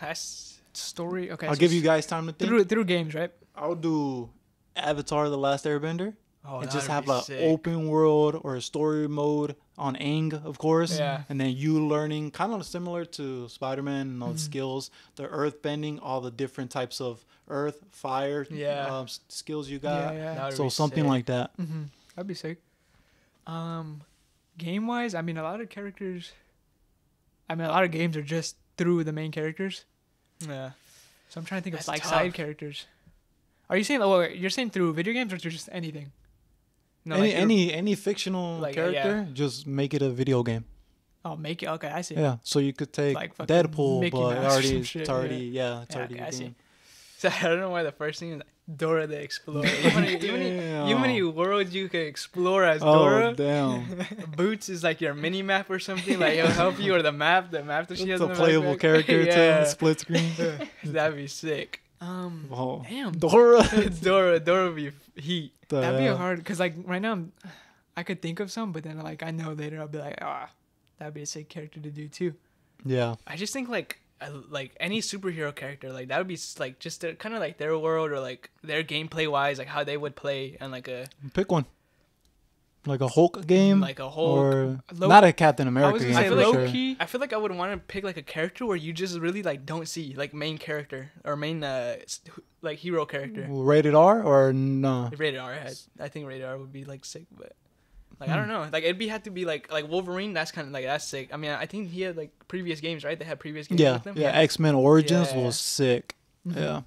That's story. Okay. I'll give you guys time to think. Through games, right? I'll do Avatar: The Last Airbender. Oh, and just have an open world or a story mode on Aang, of course. Yeah. And then you learning, kind of similar to Spider-Man and all the skills, the earth bending, all the different types of earth, fire skills you got. Yeah. So something like that. Mm-hmm. That'd be sick. Game-wise, I mean, a lot of games are just through the main characters. Yeah. So I'm trying to think of, like, side characters. Are you saying, you're saying through video games or through just anything? No, any fictional character, just make it a video game. Oh, make it? Okay, I see. Yeah, so you could take like Deadpool, Mickey but Mouse already, shit, it's already, yeah, it's already okay, I see. So I don't know why the first thing is Dora the Explorer. How many worlds you can explore as Dora? Oh, damn. Boots is like your mini map or something, like it'll help you, or the map that she has. It's a playable character too, split screen. That'd be sick. Damn. Dora would be heat. That'd be hard, because like right now I could think of some, but then like I know later I'll be like, that'd be a sick character to do too. Yeah. I just think like any superhero character, like that would be like just kind of like their world, or like their gameplay wise, like how they would play, and like a pick one. Like a Hulk game? Like a Hulk. Or not a Captain America game, for sure. I feel like I would want to pick like a character where you just really like don't see like main character or main like hero character. Rated R or no? Rated R. I think rated R would be like sick, but like I don't know. Like it'd have to be like Wolverine. That's kind of like, that's sick. I mean, I think he had like previous games, right? They had previous games with them. Yeah, X-Men Origins was sick. Mm-hmm. Yeah.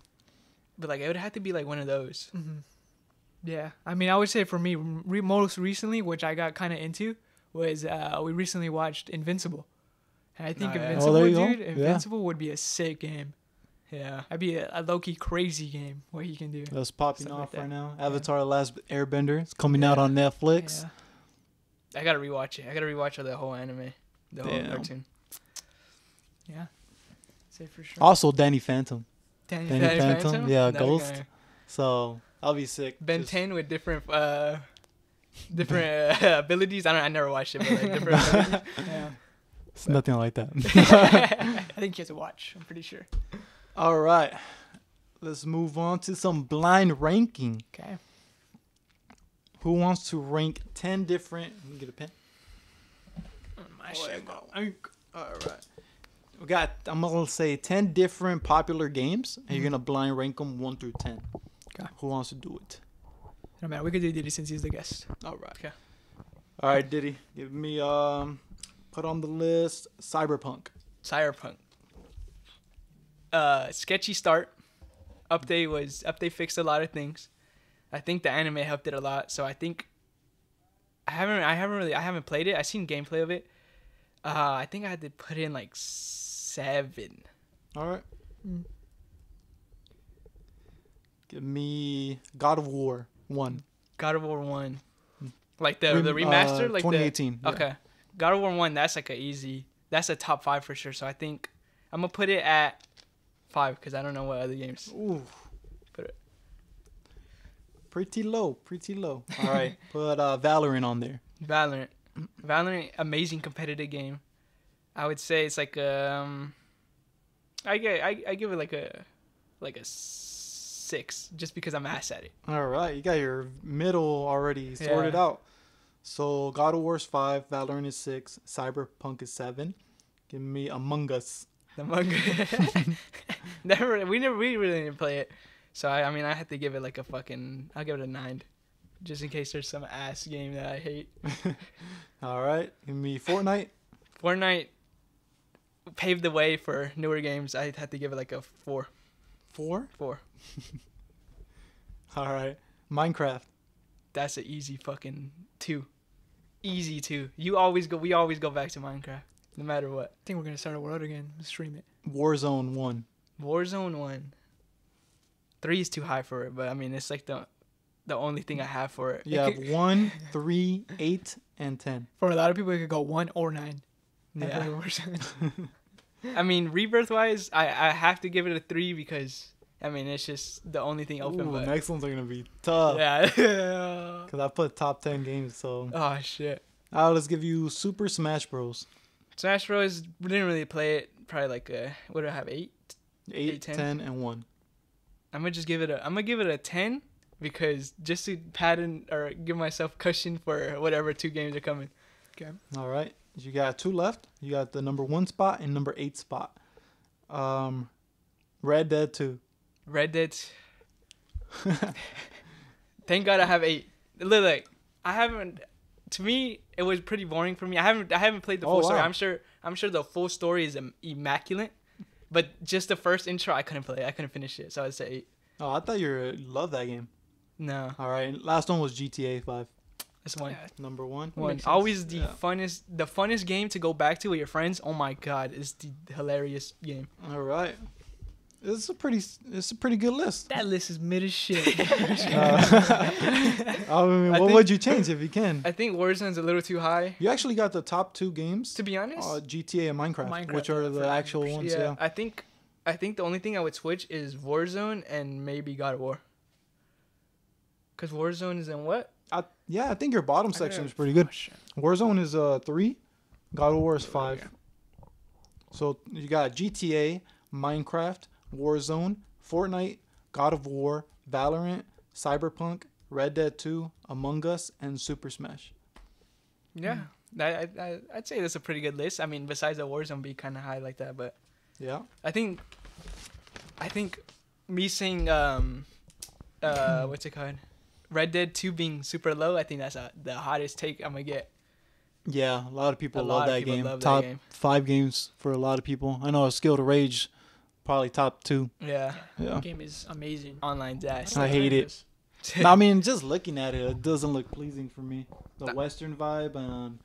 But like it would have to be like one of those. Mm-hmm. Yeah, I mean, I would say for me, most recently, which I got kind of into, was we recently watched Invincible. And I think Invincible would be a sick game. Yeah. That'd be a low-key crazy game, what you can do. That's popping off right now. Avatar: The Last Airbender. It's coming out on Netflix. Yeah. I got to rewatch it. I got to rewatch the whole anime, the whole cartoon. Yeah. Say for sure. Also, Danny Phantom. Danny Phantom? Yeah, that Ghost. Guy. So... I'll be sick. Ben 10 with different different abilities. I never watched it, but like different abilities. Yeah. It's nothing like that. I think you have to watch, I'm pretty sure. All right. Let's move on to some blind ranking. Okay. Who wants to rank 10 different... Let me get a pen. All right. We got, I'm going to say 10 different popular games, and you're going to blind rank them 1 through 10. Okay. Who wants to do it? No matter. We could do Diddy since he's the guest. All right. Okay. All right, Diddy. Give me put on the list Cyberpunk. Sketchy start. Update fixed a lot of things. I think the anime helped it a lot. So I think I haven't played it. I seen gameplay of it. I think I had to put in like 7. All right. Give me God of War 1. Like the remaster? Like 2018. Okay. God of War 1, that's like that's a top 5 for sure. So I think I'm going to put it at 5 because I don't know what other games. Ooh. Put it. Pretty low. All right. Put Valorant on there. Valorant, amazing competitive game. I would say it's like, I give it like a 6, just because I'm ass at it. All right, you got your middle already sorted out. So God of War's 5, Valorant is 6, Cyberpunk is 7. Give me Among Us. We really didn't play it, so I mean I have to give it like a fucking, I'll give it a 9, just in case there's some ass game that I hate. All right, give me Fortnite. Fortnite paved the way for newer games. I had to give it like a 4. Four. All right. Minecraft. That's an easy fucking 2. Easy 2. We always go back to Minecraft, no matter what. I think we're gonna start a world again. Let's stream it. Warzone 1. 3 is too high for it, but I mean it's like the only thing I have for it. Yeah, 1, 3, 8, and 10. For a lot of people, it could go 1 or 9. Yeah. I mean, Rebirth-wise, I have to give it a 3 because I mean, it's just the only thing open. Ooh, but next ones are gonna be tough. Yeah. Cause I put top 10 games, so. Oh shit. Alright, let's give you Super Smash Bros. Smash Bros. Didn't really play it. Probably like what do I have? 8, 10, and 1. I'm gonna give it a 10 because just to pattern or give myself cushion for whatever two games are coming. Okay. All right. You got two left. You got the number 1 spot and number 8 spot. Red Dead 2. Red Dead. Thank God I have 8. Look, like I haven't. To me, it was pretty boring for me. I haven't played the full story. I'm sure the full story is immaculate, but just the first intro, I couldn't play. I couldn't finish it, so I'd say 8. Oh, I thought you loved that game. No. All right. Last one was GTA 5. That's one. Yeah. Number 1. Always the funnest game to go back to with your friends. Oh my God, it's the hilarious game. All right. It's a pretty good list. That list is mid as shit. I mean, what would you change if you can? I think Warzone's a little too high. You actually got the top 2 games. To be honest, GTA and Minecraft, which are the actual ones. Yeah. I think the only thing I would switch is Warzone and maybe God of War. Cause Warzone is in what? I think your bottom section is pretty good. Warzone is 3, God of War is 5. Yeah. So you got GTA, Minecraft, Warzone, Fortnite, God of War, Valorant, Cyberpunk, Red Dead 2, Among Us, and Super Smash. Yeah, I'd say that's a pretty good list. I mean, besides the Warzone be kind of high like that, but yeah, I think me saying what's it called, Red Dead 2 being super low, I think that's the hottest take I'm gonna get. Yeah, a lot of people love that game. Top 5 games for a lot of people. I know a Skill to Rage. Probably top 2. Yeah. That game is amazing. Online Dash. I hate it. I mean, just looking at it, it doesn't look pleasing for me. The Western vibe, and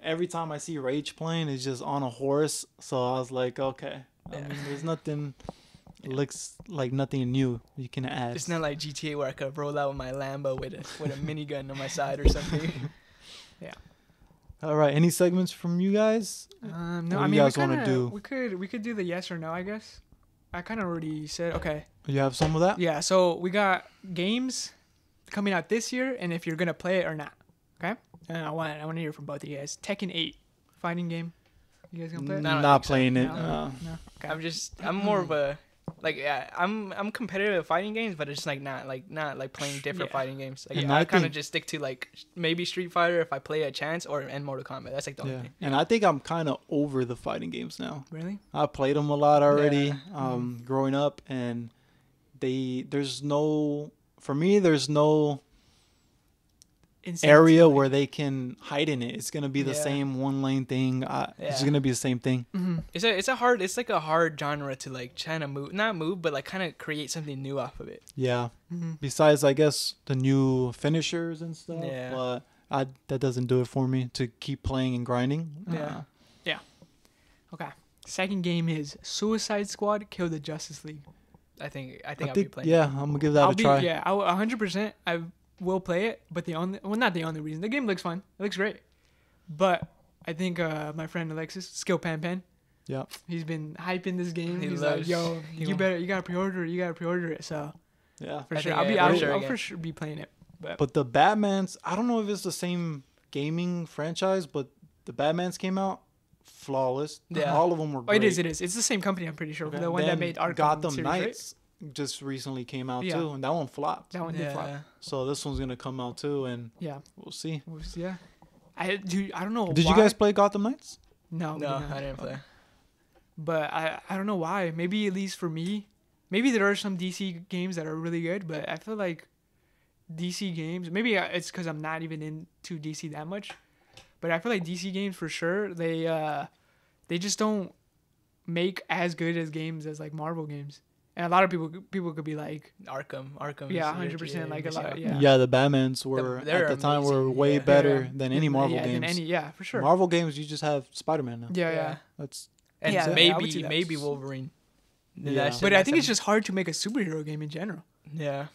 every time I see Rage playing, it's just on a horse. So I was like, okay. Yeah. I mean, there's nothing. It looks like nothing new you can add. It's not like GTA where I could roll out with my Lambo with a minigun on my side or something. Yeah. All right. Any segments from you guys? No. I mean, you guys want to do? We could do the yes or no, I guess. I kind of already said, okay. You have some of that? Yeah, so we got games coming out this year, and if you're going to play it or not, okay? And I want to hear from both of you guys. Tekken 8, fighting game. You guys going to play it? Not playing it. No. Okay. I'm more of a, like, yeah, I'm competitive at fighting games, but it's just, like, not playing different fighting games. Like, I kind of just stick to, like, maybe Street Fighter if I play a chance, or Mortal Kombat. That's, like, the only thing. And I think I'm kind of over the fighting games now. Really? I played them a lot already growing up, and for me, there's no area where they can hide in it. It's gonna be the same one lane thing. It's gonna be the same thing. Mm-hmm. It's like a hard genre to like try to not move, but like kind of create something new off of it. Yeah. Mm-hmm. Besides, I guess the new finishers and stuff. Yeah. But that doesn't do it for me to keep playing and grinding. Yeah. Okay. Second game is Suicide Squad: Kill the Justice League. I think I'll be playing. Yeah, I'm gonna give that a try. Yeah, 100%. Will play it, but not the only reason. The game looks fun. It looks great. But I think my friend Alexis, Skill Pan Pan, he's been hyping this game. He's like, yo, you gotta pre-order it. So yeah, for sure. I'll for sure be playing it. But the Batmans, I don't know if it's the same gaming franchise, but the Batmans came out flawless. Yeah. All of them were great. It is. It's the same company, I'm pretty sure. Okay. The one that made Arkham Gotham series, Knights. Right? Just recently came out too, and that one flopped. That one did flop. So this one's gonna come out too, and we'll see. I don't know. Did you guys play Gotham Knights? No, I didn't play. But I don't know why. Maybe at least for me, maybe there are some DC games that are really good, but I feel like DC games. Maybe it's because I'm not even into DC that much, but I feel like DC games for sure they just don't make as good as games as like Marvel games. And a lot of people could be like Arkham. Yeah, 100%. Like a lot. Yeah, the Batmans were at the time way better than any Marvel games. For sure. Marvel games, you just have Spider-Man now. Yeah. Maybe Wolverine. Yeah. But I think it's just hard to make a superhero game in general. Yeah.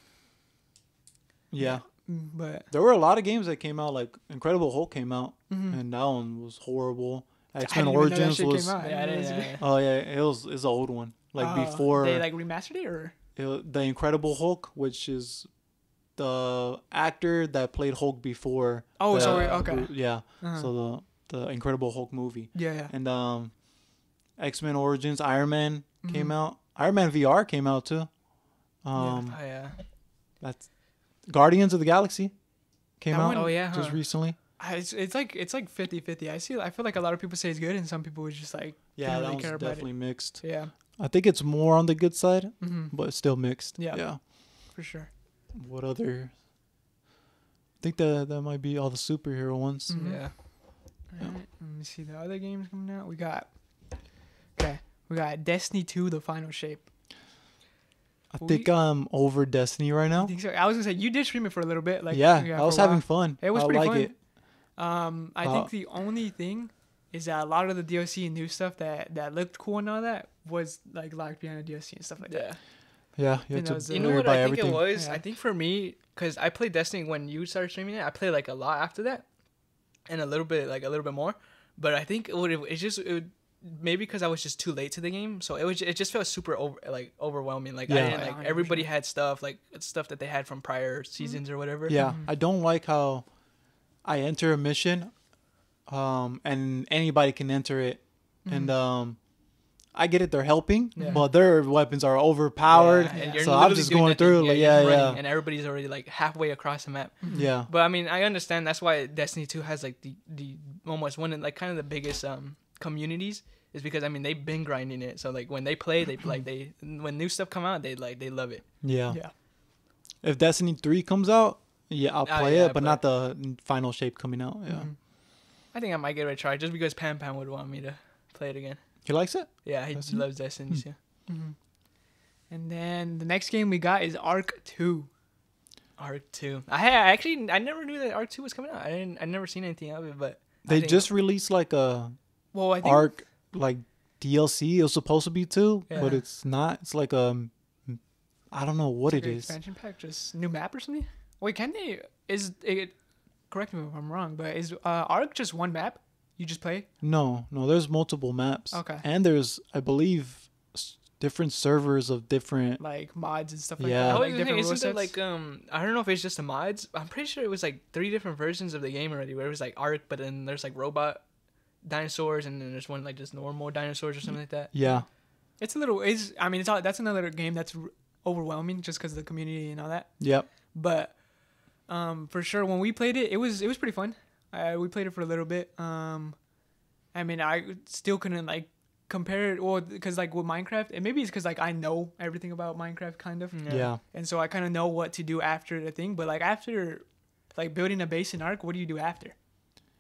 But there were a lot of games that came out. Like Incredible Hulk came out, and that one was horrible. X-Men Origins was. Oh yeah, it was an old one. Like before they like remastered it, or The Incredible Hulk, which is the actor that played Hulk before. Oh, sorry. Okay. Yeah. Uh-huh. So the Incredible Hulk movie. Yeah. Yeah. And X-Men Origins, Iron Man came out. Iron Man VR came out too. Yeah. Oh, yeah. That's Guardians of the Galaxy came out. Oh yeah. Just recently. It's like 50-50. I feel like a lot of people say it's good, and some people would just like don't really care about it. Yeah, that was definitely mixed. Yeah. I think it's more on the good side, but it's still mixed. Yeah. Yeah. For sure. What other? I think that might be all the superhero ones. Mm-hmm. Yeah. All right. Let me see the other games coming out. We got Destiny 2: The Final Shape. I think I'm over Destiny right now. I think so. I was gonna say you did stream it for a little bit. Like I was having fun. It was pretty fun. I think the only thing is that a lot of the DLC and new stuff that looked cool and all that was like locked behind the DLC and stuff like that. Yeah, you know what I think it was? Yeah. I think for me, because I played Destiny when you started streaming it, I played like a lot after that, and a little bit more. But I think maybe because I was just too late to the game, so it just felt super overwhelming. Like I didn't, like everybody had stuff like stuff that they had from prior seasons or whatever. Yeah, I don't like how I enter a mission, and anybody can enter it, and I get it, they're helping, but their weapons are overpowered, so I'm just going through, and everybody's already like halfway across the map. Yeah. But I mean, I understand that's why Destiny 2 has like the almost one of like kind of the biggest communities, is because I mean they've been grinding it, so like when they play, when new stuff come out, they love it. Yeah. Yeah. If Destiny 3 comes out, I'll play it, but not the Final Shape coming out. Yeah. Mm-hmm. I think I might give it a try just because Pan would want me to play it again. He likes it? Yeah, he loves Destiny. Mm. Yeah. Mm-hmm. And then the next game we got is Ark 2. Ark 2. I never knew that Ark 2 was coming out. I never seen anything of it, but they just released like a Ark like DLC. It was supposed to be 2, but it's not. It's like I don't know what it is. Expansion pack, just new map or something. Wait, can they? Is it? Correct me if I'm wrong, but is Ark just one map? You just play? No. There's multiple maps. Okay. And there's, I believe, different servers of different like mods and stuff like that. Like different rule sets. Like I don't know if it's just the mods. I'm pretty sure it was like 3 different versions of the game already. Where it was like Ark, but then there's like robot dinosaurs, and then there's one like just normal dinosaurs or something like that. Yeah. That's another game that's overwhelming just because of the community and all that. Yep. But for sure, when we played it, it was pretty fun. We played it for a little bit. I mean, I still couldn't like compare it, or because like with Minecraft, and maybe it's because like I know everything about Minecraft kind of. Yeah. And so I kind of know what to do after the thing, but like after like building a base in Ark, what do you do after?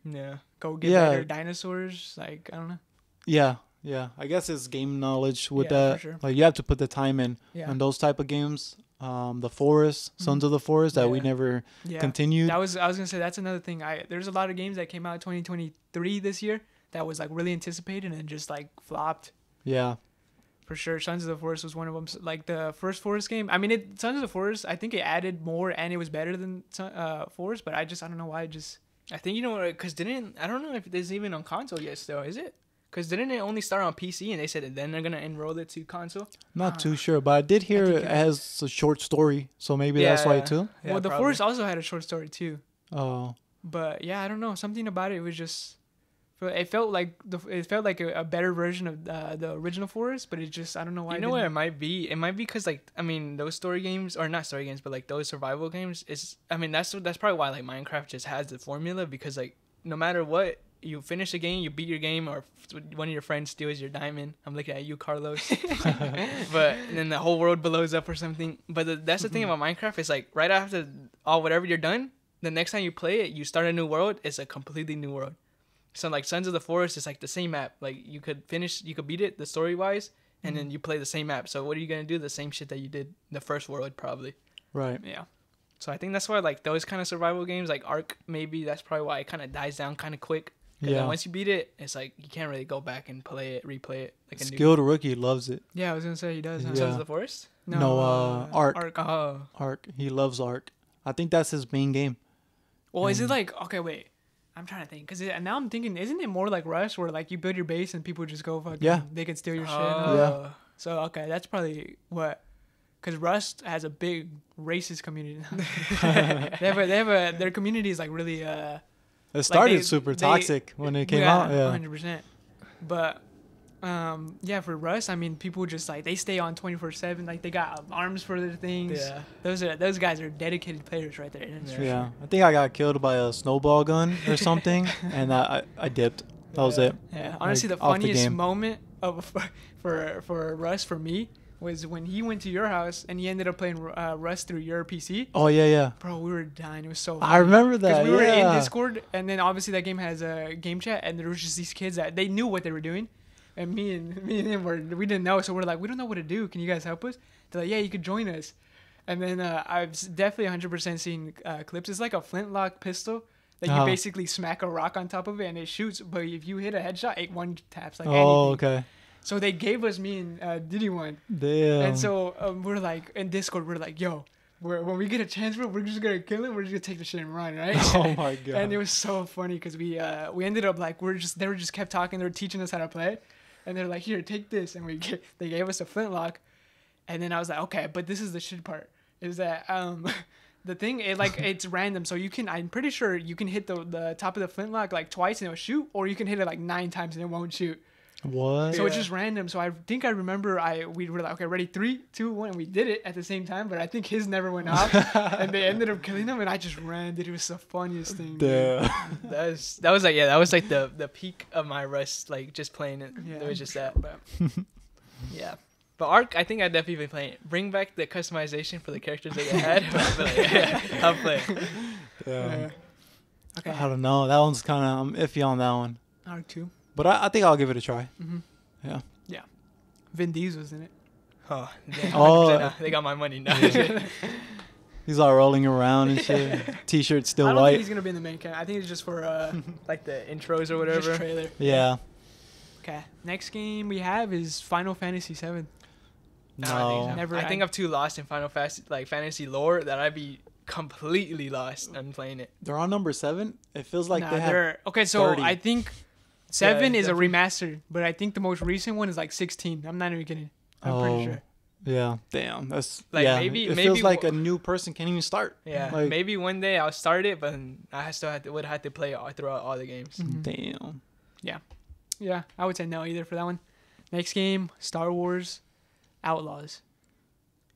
Yeah. Go get better dinosaurs. Like I don't know. Yeah. Yeah. I guess it's game knowledge with that. For sure. Like you have to put the time in on those type of games. The Forest, Sons of the Forest, that we never continued. I was gonna say that's another thing. There's a lot of games that came out in 2023 this year that was like really anticipated and just like flopped. Yeah, for sure. Sons of the Forest was one of them. Like the first Forest game. I mean, Sons of the Forest. I think it added more and it was better than Forest, but I don't know why. I think I don't know if there's even on console yet still. Is it? Because didn't it only start on PC, and they said that then they're going to enroll it to console? Not too sure, but I did hear it has a short story, so maybe that's why too. Yeah, well, the Forest also had a short story too. Oh. But I don't know. Something about it was just... It felt like a better version of the original Forest, but it just... I don't know why. You know what it might be? It might be because, like, I mean, those story games... Or not story games, but, like, those survival games... That's probably why, like, Minecraft just has the formula, because, like, no matter what... You finish the game, you beat your game, or one of your friends steals your diamond. I'm looking at you, Carlos. But then the whole world blows up or something. But that's the thing about Minecraft. It's like right after whatever you're done, the next time you play it, you start a new world. It's a completely new world. So like Sons of the Forest is like the same map. Like you could beat it the story wise, and then you play the same map. So what are you gonna do? The same shit that you did the first world probably. Right. Yeah. So I think that's why like those kind of survival games like Ark, maybe that's probably why it kind of dies down kind of quick. Yeah. Once you beat it, it's like you can't really go back and replay it. Like Skilled Rookie loves it. Yeah, I was gonna say he does. Huh? Yeah. Sons of the Forest? No, Ark. Ark. Oh. Ark. He loves Ark. I think that's his main game. Well, is it like wait, I'm trying to think because now I'm thinking, isn't it more like Rust where like you build your base and people just go fucking they can steal your shit? Yeah. So okay, that's probably what because Rust has a big racist community. Their community is like really. It started super toxic when it came out. Yeah, 100%. But yeah, for Rust, I mean, people just like they stay on 24/7. Like they got arms for their things. Yeah, those guys are dedicated players right there. Yeah, I think I got killed by a snowball gun or something, and I dipped. That was it. Yeah, honestly, like, the funniest moment for Rust for me was when he went to your house and he ended up playing Rust through your PC. Oh yeah, yeah. Bro, we were dying. It was so funny. I remember that. We were in Discord, and then obviously that game has a game chat, and there was just these kids that they knew what they were doing, and me and him we didn't know, so we're like, we don't know what to do. Can you guys help us? They're like, yeah, you could join us. And then I've definitely 100% seen clips. It's like a flintlock pistol. Like you basically smack a rock on top of it and it shoots, but if you hit a headshot, it one taps like anything. Oh, okay. So they gave us me and Diddy one. Damn. And so we're like in Discord, we're like, yo, when we get a chance, we're just gonna kill it. We're just gonna take the shit and run, right? Oh my god. And it was so funny because we ended up like they were just kept talking. They were teaching us how to play it, and they're like, here, take this, and they gave us a flintlock, and then I was like, okay, but this is the shit part is that the thing, it's random, so I'm pretty sure you can hit the top of the flintlock like twice and it'll shoot, or you can hit it like 9 times and it won't shoot. What? So yeah. It's just random. So I think I remember we were like, okay, ready, 3, 2, 1, and we did it at the same time, but I think his never went off, and they ended up killing him, and I just ran. Dude, it was the funniest thing. That was like, yeah, that was like the peak of my Rust, like just playing it. Yeah, there was just that, but yeah. But Ark, I think I'd definitely be playing it. Bring back the customization for the characters that they had. I'll play it. Yeah. Okay. I don't know. That one's kind of, I'm iffy on that one. Ark 2. But I think I'll give it a try. Mm-hmm. Yeah. Yeah. Vin Diesel's in it. Oh, damn. Oh. They got my money now. Yeah. He's all rolling around and shit. T-shirt's still white. I don't think he's going to be in the main cam. I think it's just for like the intros or whatever. Just trailer. Yeah. Okay. Next game we have is Final Fantasy VII. No, I think I'm too lost in Final Fantasy lore that I'd be completely lost on playing it. They're on number 7. It feels like they have. Okay, so 30. I think 7 is definitely a remaster, but I think the most recent one is like 16. I'm not even kidding. I'm pretty sure. Yeah, damn. That's like maybe feels like a new person can't even start. Yeah, like, maybe one day I'll start it, but I still would have to play throughout all the games. Mm-hmm. Damn. Yeah, yeah. I would say no either for that one. Next game, Star Wars Outlaws.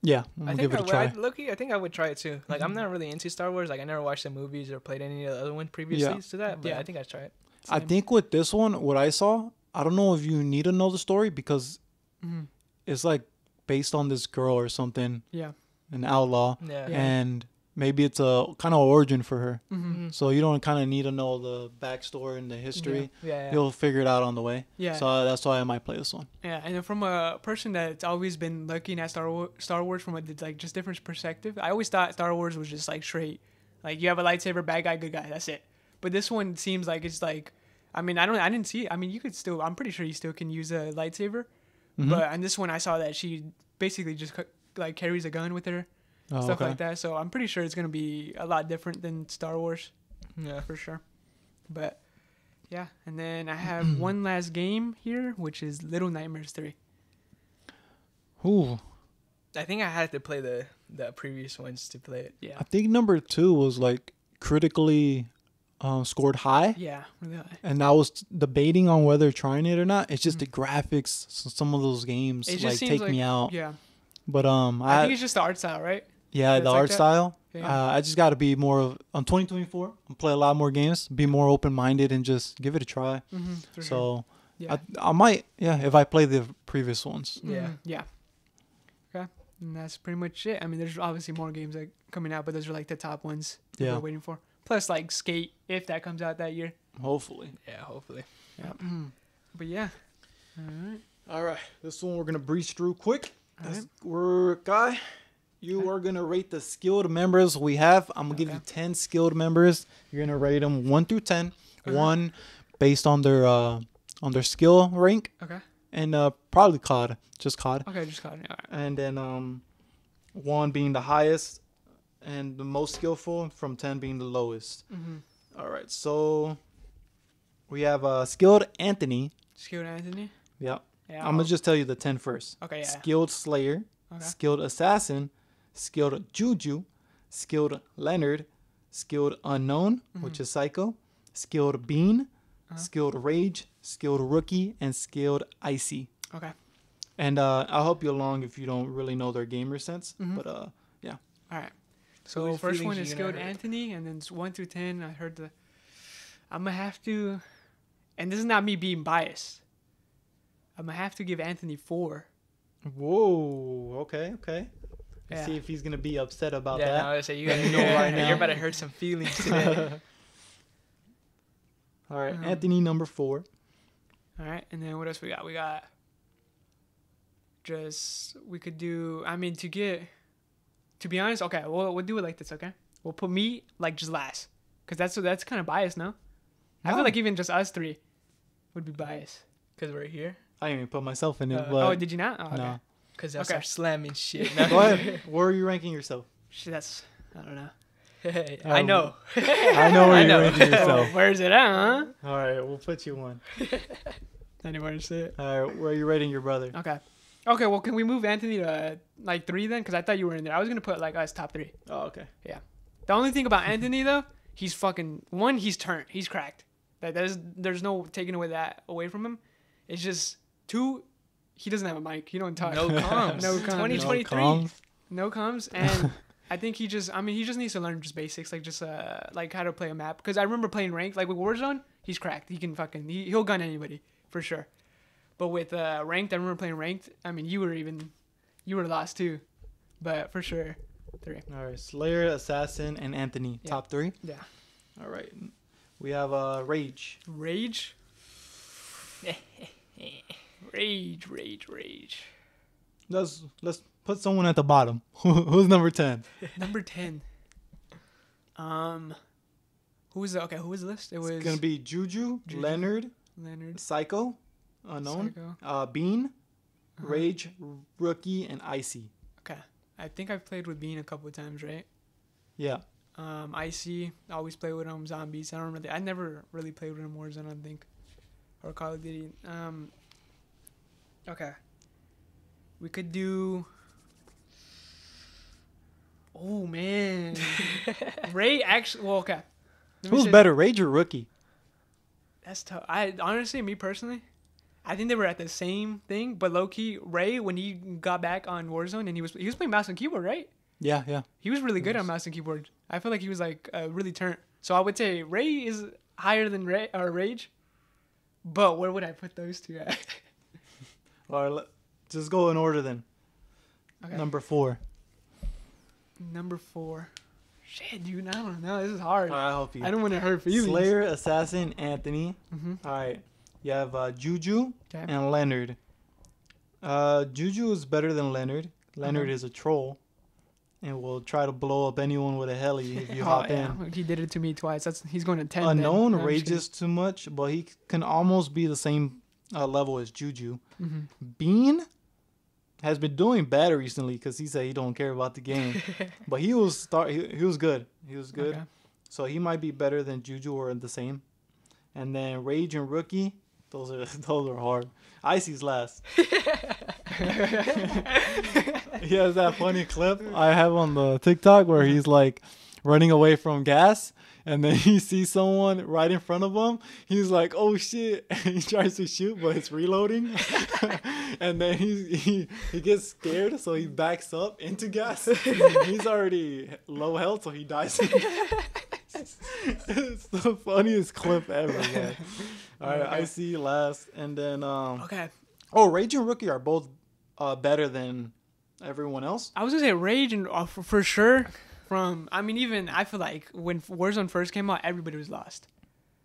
Yeah, I'll give it a try. I think I would try it too. Like, I'm not really into Star Wars. Like, I never watched the movies or played any of the other one previously to that. But yeah, I think I'd try it. Same. I think with this one, what I saw, I don't know if you need to know the story because it's like based on this girl or something. Yeah. An outlaw. Yeah. And maybe it's a kind of origin for her. Mm-hmm. So you don't kind of need to know the backstory and the history. Yeah. Yeah, yeah. You'll figure it out on the way. Yeah. So that's why I might play this one. Yeah, and then from a person that's always been looking at Star Wars from a like just different perspective, I always thought Star Wars was just like straight, like you have a lightsaber, bad guy, good guy, that's it. But this one seems like it's like, I mean, I didn't see it. I mean, you could still, I'm pretty sure you still can use a lightsaber, but in this one I saw that she basically just like carries a gun with her. Stuff like that. So I'm pretty sure it's going to be a lot different than Star Wars. Yeah, for sure. But yeah. And then I have one last game here, which is Little Nightmares 3. Ooh. I think I had to play the previous ones to play it. Yeah. I think number 2 was like critically scored high. Yeah. Really high. And I was debating on whether trying it or not. It's just the graphics. Some of those games like take me out. Yeah. But I think it's just the art style, right? Yeah, the art style. Yeah. I just got to be more of, on 2024, play a lot more games, be more open-minded, and just give it a try. Mm-hmm, so yeah. I might, if I play the previous ones. Yeah. Yeah. Okay. And that's pretty much it. I mean, there's obviously more games that coming out, but those are like the top ones we're waiting for. Plus, like, Skate, if that comes out that year. Hopefully. Yeah, hopefully. Yeah. But yeah. All right. All right. This one we're going to breeze through quick. Right. Guy, you are going to rate the skilled members we have. I'm going to give you 10 skilled members. You're going to rate them 1 through 10. Okay. 1 based on their skill rank. Okay. And probably COD. Just COD. Okay, just COD. Yeah, all right. And then 1 being the highest and the most skillful, from 10 being the lowest. All right, so we have skilled Anthony. Skilled Anthony? Yep. Yeah, I'm going to just tell you the 10 first. Okay, yeah. Skilled Slayer. Okay. Skilled Assassin, Skilled Juju, Skilled Leonard, Skilled Unknown, which is Psycho, Skilled Bean, Skilled Rage, Skilled Rookie, and Skilled Icy. Okay. And I'll help you along if you don't really know their gamer sense. But yeah. All right. So the first one is Skilled Anthony, and then it's 1 through 10. I heard the. I'm gonna have to, and this is not me being biased. I'm gonna have to give Anthony 4. Whoa. Okay. Okay. Yeah. Let's see if he's gonna be upset about that. Yeah. No, so you guys know right now. You're about to hurt some feelings today. All right, Anthony number 4. All right, and then what else we got? We got just we could do. I mean, to get to be honest, okay, we'll do it like this. Okay, we'll put me like just last, cause that's kind of biased, no? I feel like even just us three would be biased, cause we're here. I didn't even put myself in it. But oh, did you not? Oh, okay. No, cause that's our slamming shit. No. Go ahead. Where are you ranking yourself? Shit, that's I don't know. I know. I know where you're ranking yourself. Where's it at, huh? All right, we'll put you one. Anywhere to say it. All right, where are you rating your brother? Okay. Okay, well, can we move Anthony to, like, 3 then? Because I thought you were in there. I was going to put, like, us top 3. Oh, okay. Yeah. The only thing about Anthony, though, he's fucking... One, he's turned. He's cracked. Like, there's no taking away that away from him. It's just... 2, he doesn't have a mic. He don't talk. No comms. No comms. 2023. No comms. And... I think he just, I mean, he just needs to learn just basics, like just, like how to play a map. Because I remember playing ranked, like with Warzone, he's cracked. He can fucking, he'll gun anybody, for sure. But with ranked, I remember playing ranked. I mean, you were lost too. But for sure, 3. All right, Slayer, Assassin, and Anthony. Yeah. Top 3? Yeah. All right. We have Rage. Rage? Rage. Let's put someone at the bottom. Who's number 10? Number 10. Who was the list? It's gonna be Juju. Leonard, Psycho, Unknown, Psycho. Bean, Rage, Rookie, and Icy. Okay, I think I've played with Bean a couple of times, right? Yeah. Icy, I always play with him. Zombies, I never really played with him Warzone, I don't think, or Call of Duty. Okay. We could do... Oh, man. Ray actually... Well, okay. Who's better, Rage or Rookie? That's tough. Honestly, me personally, I think they were at the same thing, but low-key, Ray, when he got back on Warzone, and he was playing mouse and keyboard, right? Yeah. He was really good on mouse and keyboard. I feel like he was, like, really turned. So I would say Ray is higher than Rage, but where would I put those two at? Well, just go in order then. Okay. Number 4. Shit, dude, I don't know. This is hard. All right, I'll help you. I don't want to hurt feelings. Slayer, Assassin, Anthony. All right. You have Juju and Leonard. Juju is better than Leonard. Leonard is a troll and will try to blow up anyone with a heli if you hop in. He did it to me twice. He's going to 10. Unknown then. Rages too much, but he can almost be the same level as Juju. Bean has been doing bad recently because he said he don't care about the game, but he was good. Okay. So he might be better than Juju or the same. And then Rage and Rookie, those are hard. Icy's last. He has that funny clip I have on the TikTok where he's like running away from gas, and then he sees someone right in front of him. He's like, oh, shit. He tries to shoot, but it's reloading. And then he gets scared, so he backs up into gas. He's already low health, so he dies. It's the funniest clip ever, man. All right, I see last. And then... okay. Oh, Rage and Rookie are both better than everyone else. I was going to say Rage and for sure... I feel like when Warzone first came out, everybody was lost.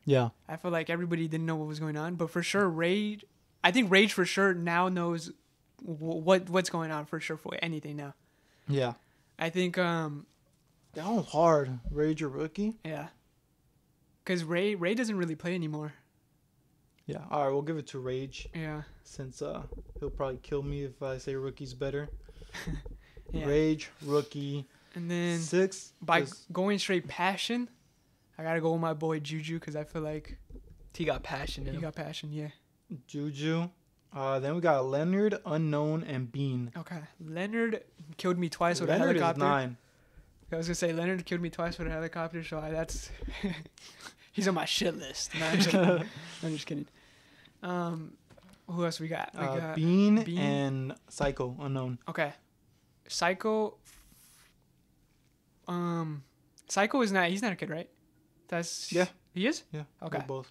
Yeah. I feel like everybody didn't know what was going on, but for sure, Rage, I think Rage for sure now knows what's going on for sure for anything now. Yeah. I think, that one's hard. Rage or Rookie? Yeah. Cause Ray doesn't really play anymore. Yeah. All right. We'll give it to Rage. Yeah. Since, he'll probably kill me if I say Rookie's better. Yeah. Rage, Rookie. And then 6 going straight passion, I gotta go with my boy Juju because I feel like he got passion. Yeah. Juju, Then we got Leonard, Unknown, and Bean. Okay. Leonard killed me twice with a helicopter. Leonard is 9. I was going to say, Leonard killed me twice with a helicopter, so that's... He's on my shit list. No, I'm just kidding. I'm just kidding. Who else we got? We got Bean and Psycho, Unknown. Okay. Psycho... Psycho is not... He's not a kid, right? That's... Yeah. He is? Yeah. Okay. We're both.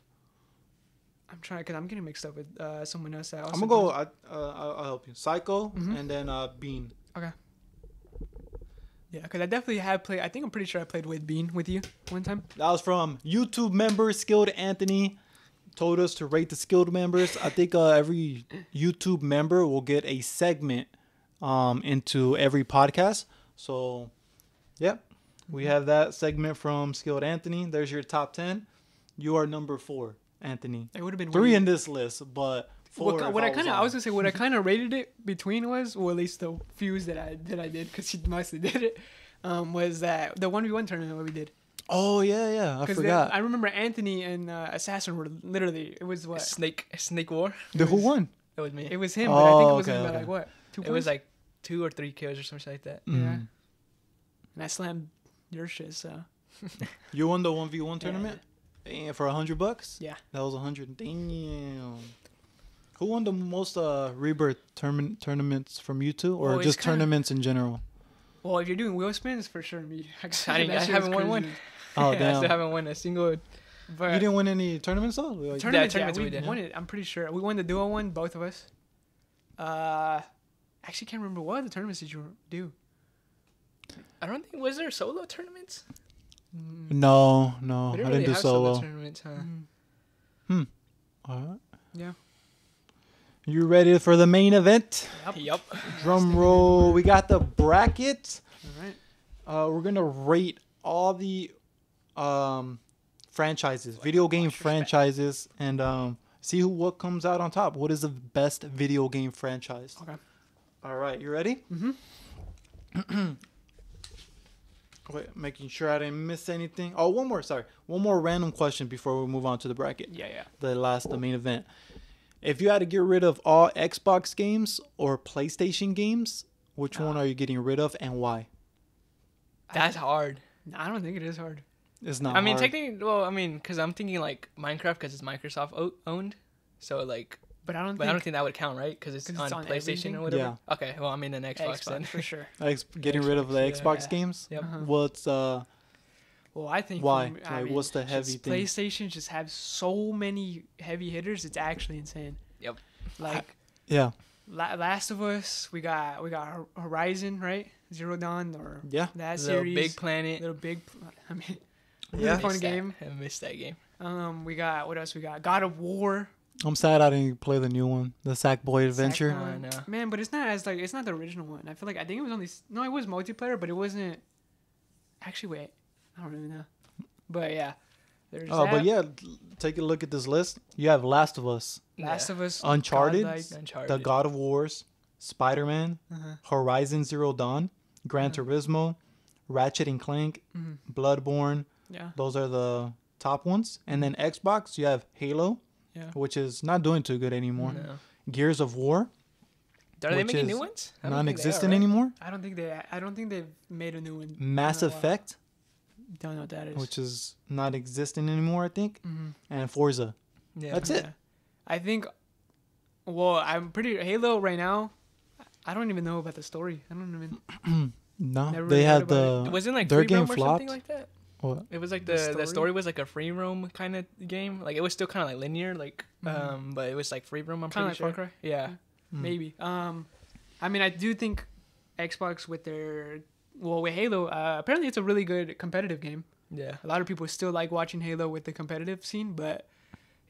I'm trying because I'm getting mixed up with someone else. That also I'm gonna go. I'll help you. Psycho and then Bean. Okay. Yeah, because I definitely have played. I think I'm pretty sure I played with Bean with you one time. That was from YouTube member Skilled Anthony. Told us to rate the skilled members. I think every YouTube member will get a segment into every podcast. So, yep, we have that segment from Skilled Anthony. There's your top 10. You are number 4. Anthony. It would have been 3 in this list, but 4. What I kind of rated it between was, or at least the few that I did, because she mostly did it, was that the 1v1 tournament that we did. Oh yeah, I forgot. I remember Anthony and Assassin were literally it was what Snake War. Who won? It was me. It was him. Oh, but I think it was about like what 2 points? It was like 2 or 3 kills or something like that. Yeah. And I slammed your shit. So. You won the 1v1 tournament. Yeah. Damn, for $100? Yeah. That was $100. Damn. Who won the most Rebirth tournaments from you two? Or just tournaments in general? Well, if you're doing wheel spins, for sure me. I haven't won one. Oh, damn. I still haven't won a single. But you didn't win any tournaments, though? Like, tournaments we won it. I'm pretty sure. We won the duo one, both of us. Actually can't remember what other tournaments did you do. I don't think... Was there solo tournaments? No, I didn't really do solo. Huh? All right. Yeah. You ready for the main event? Yep. Drum roll. We got the bracket. All right. We're gonna rate all the franchises, video game franchises, and see what comes out on top. What is the best video game franchise? Okay. All right. You ready? Mm-hmm. Wait, making sure I didn't miss anything. Oh, one more random question before we move on to the bracket. Yeah. The main event. If you had to get rid of all Xbox games or PlayStation games, which one are you getting rid of and why? That's hard. I don't think it is hard. It's not. I mean, technically, well, I mean, because I'm thinking like Minecraft because it's Microsoft owned, so like. But I don't think that would count, right? Because it's on PlayStation everything? Or whatever. Yeah. Okay. Well, I mean, an Xbox then for sure. Getting rid of the Xbox games. Yep. What's Well, I think why? What's the heavy thing? PlayStation just have so many heavy hitters. It's actually insane. Yep. Last of Us. We got Horizon, right? Zero Dawn or that series. Little Big Planet. I mean, fun game. I missed that game. We got what else? We got God of War. I'm sad I didn't play the new one, the Sackboy Adventure. Man, but it's not as like it's not the original one. I feel like I think it was only it was multiplayer, but it wasn't. Actually, wait, I don't really know. But yeah, there's. Oh, but yeah, take a look at this list. You have Last of Us, Uncharted, the God of Wars, Spider-Man, Horizon Zero Dawn, Gran Turismo, Ratchet and Clank, Bloodborne. Yeah, those are the top ones. And then Xbox, you have Halo. Yeah. Which is not doing too good anymore. No. Gears of War. Are they making new ones? Non-existent anymore. I don't think they've made a new one. Mass Effect. Don't know what that is. Which is not existent anymore, I think. And Forza. Yeah. That's it. I think. Well, I'm pretty Halo right now. I don't even know about the story. I don't even. No, they had the. Wasn't like their game flopped. Or something like that? What? It was like the story was like a free roam kind of game. Like it was still kind of like linear, like but it was like free roam. I'm kind of like Far Cry. Yeah, maybe. I mean, I do think Xbox with with Halo. Apparently, it's a really good competitive game. Yeah, a lot of people still like watching Halo with the competitive scene, but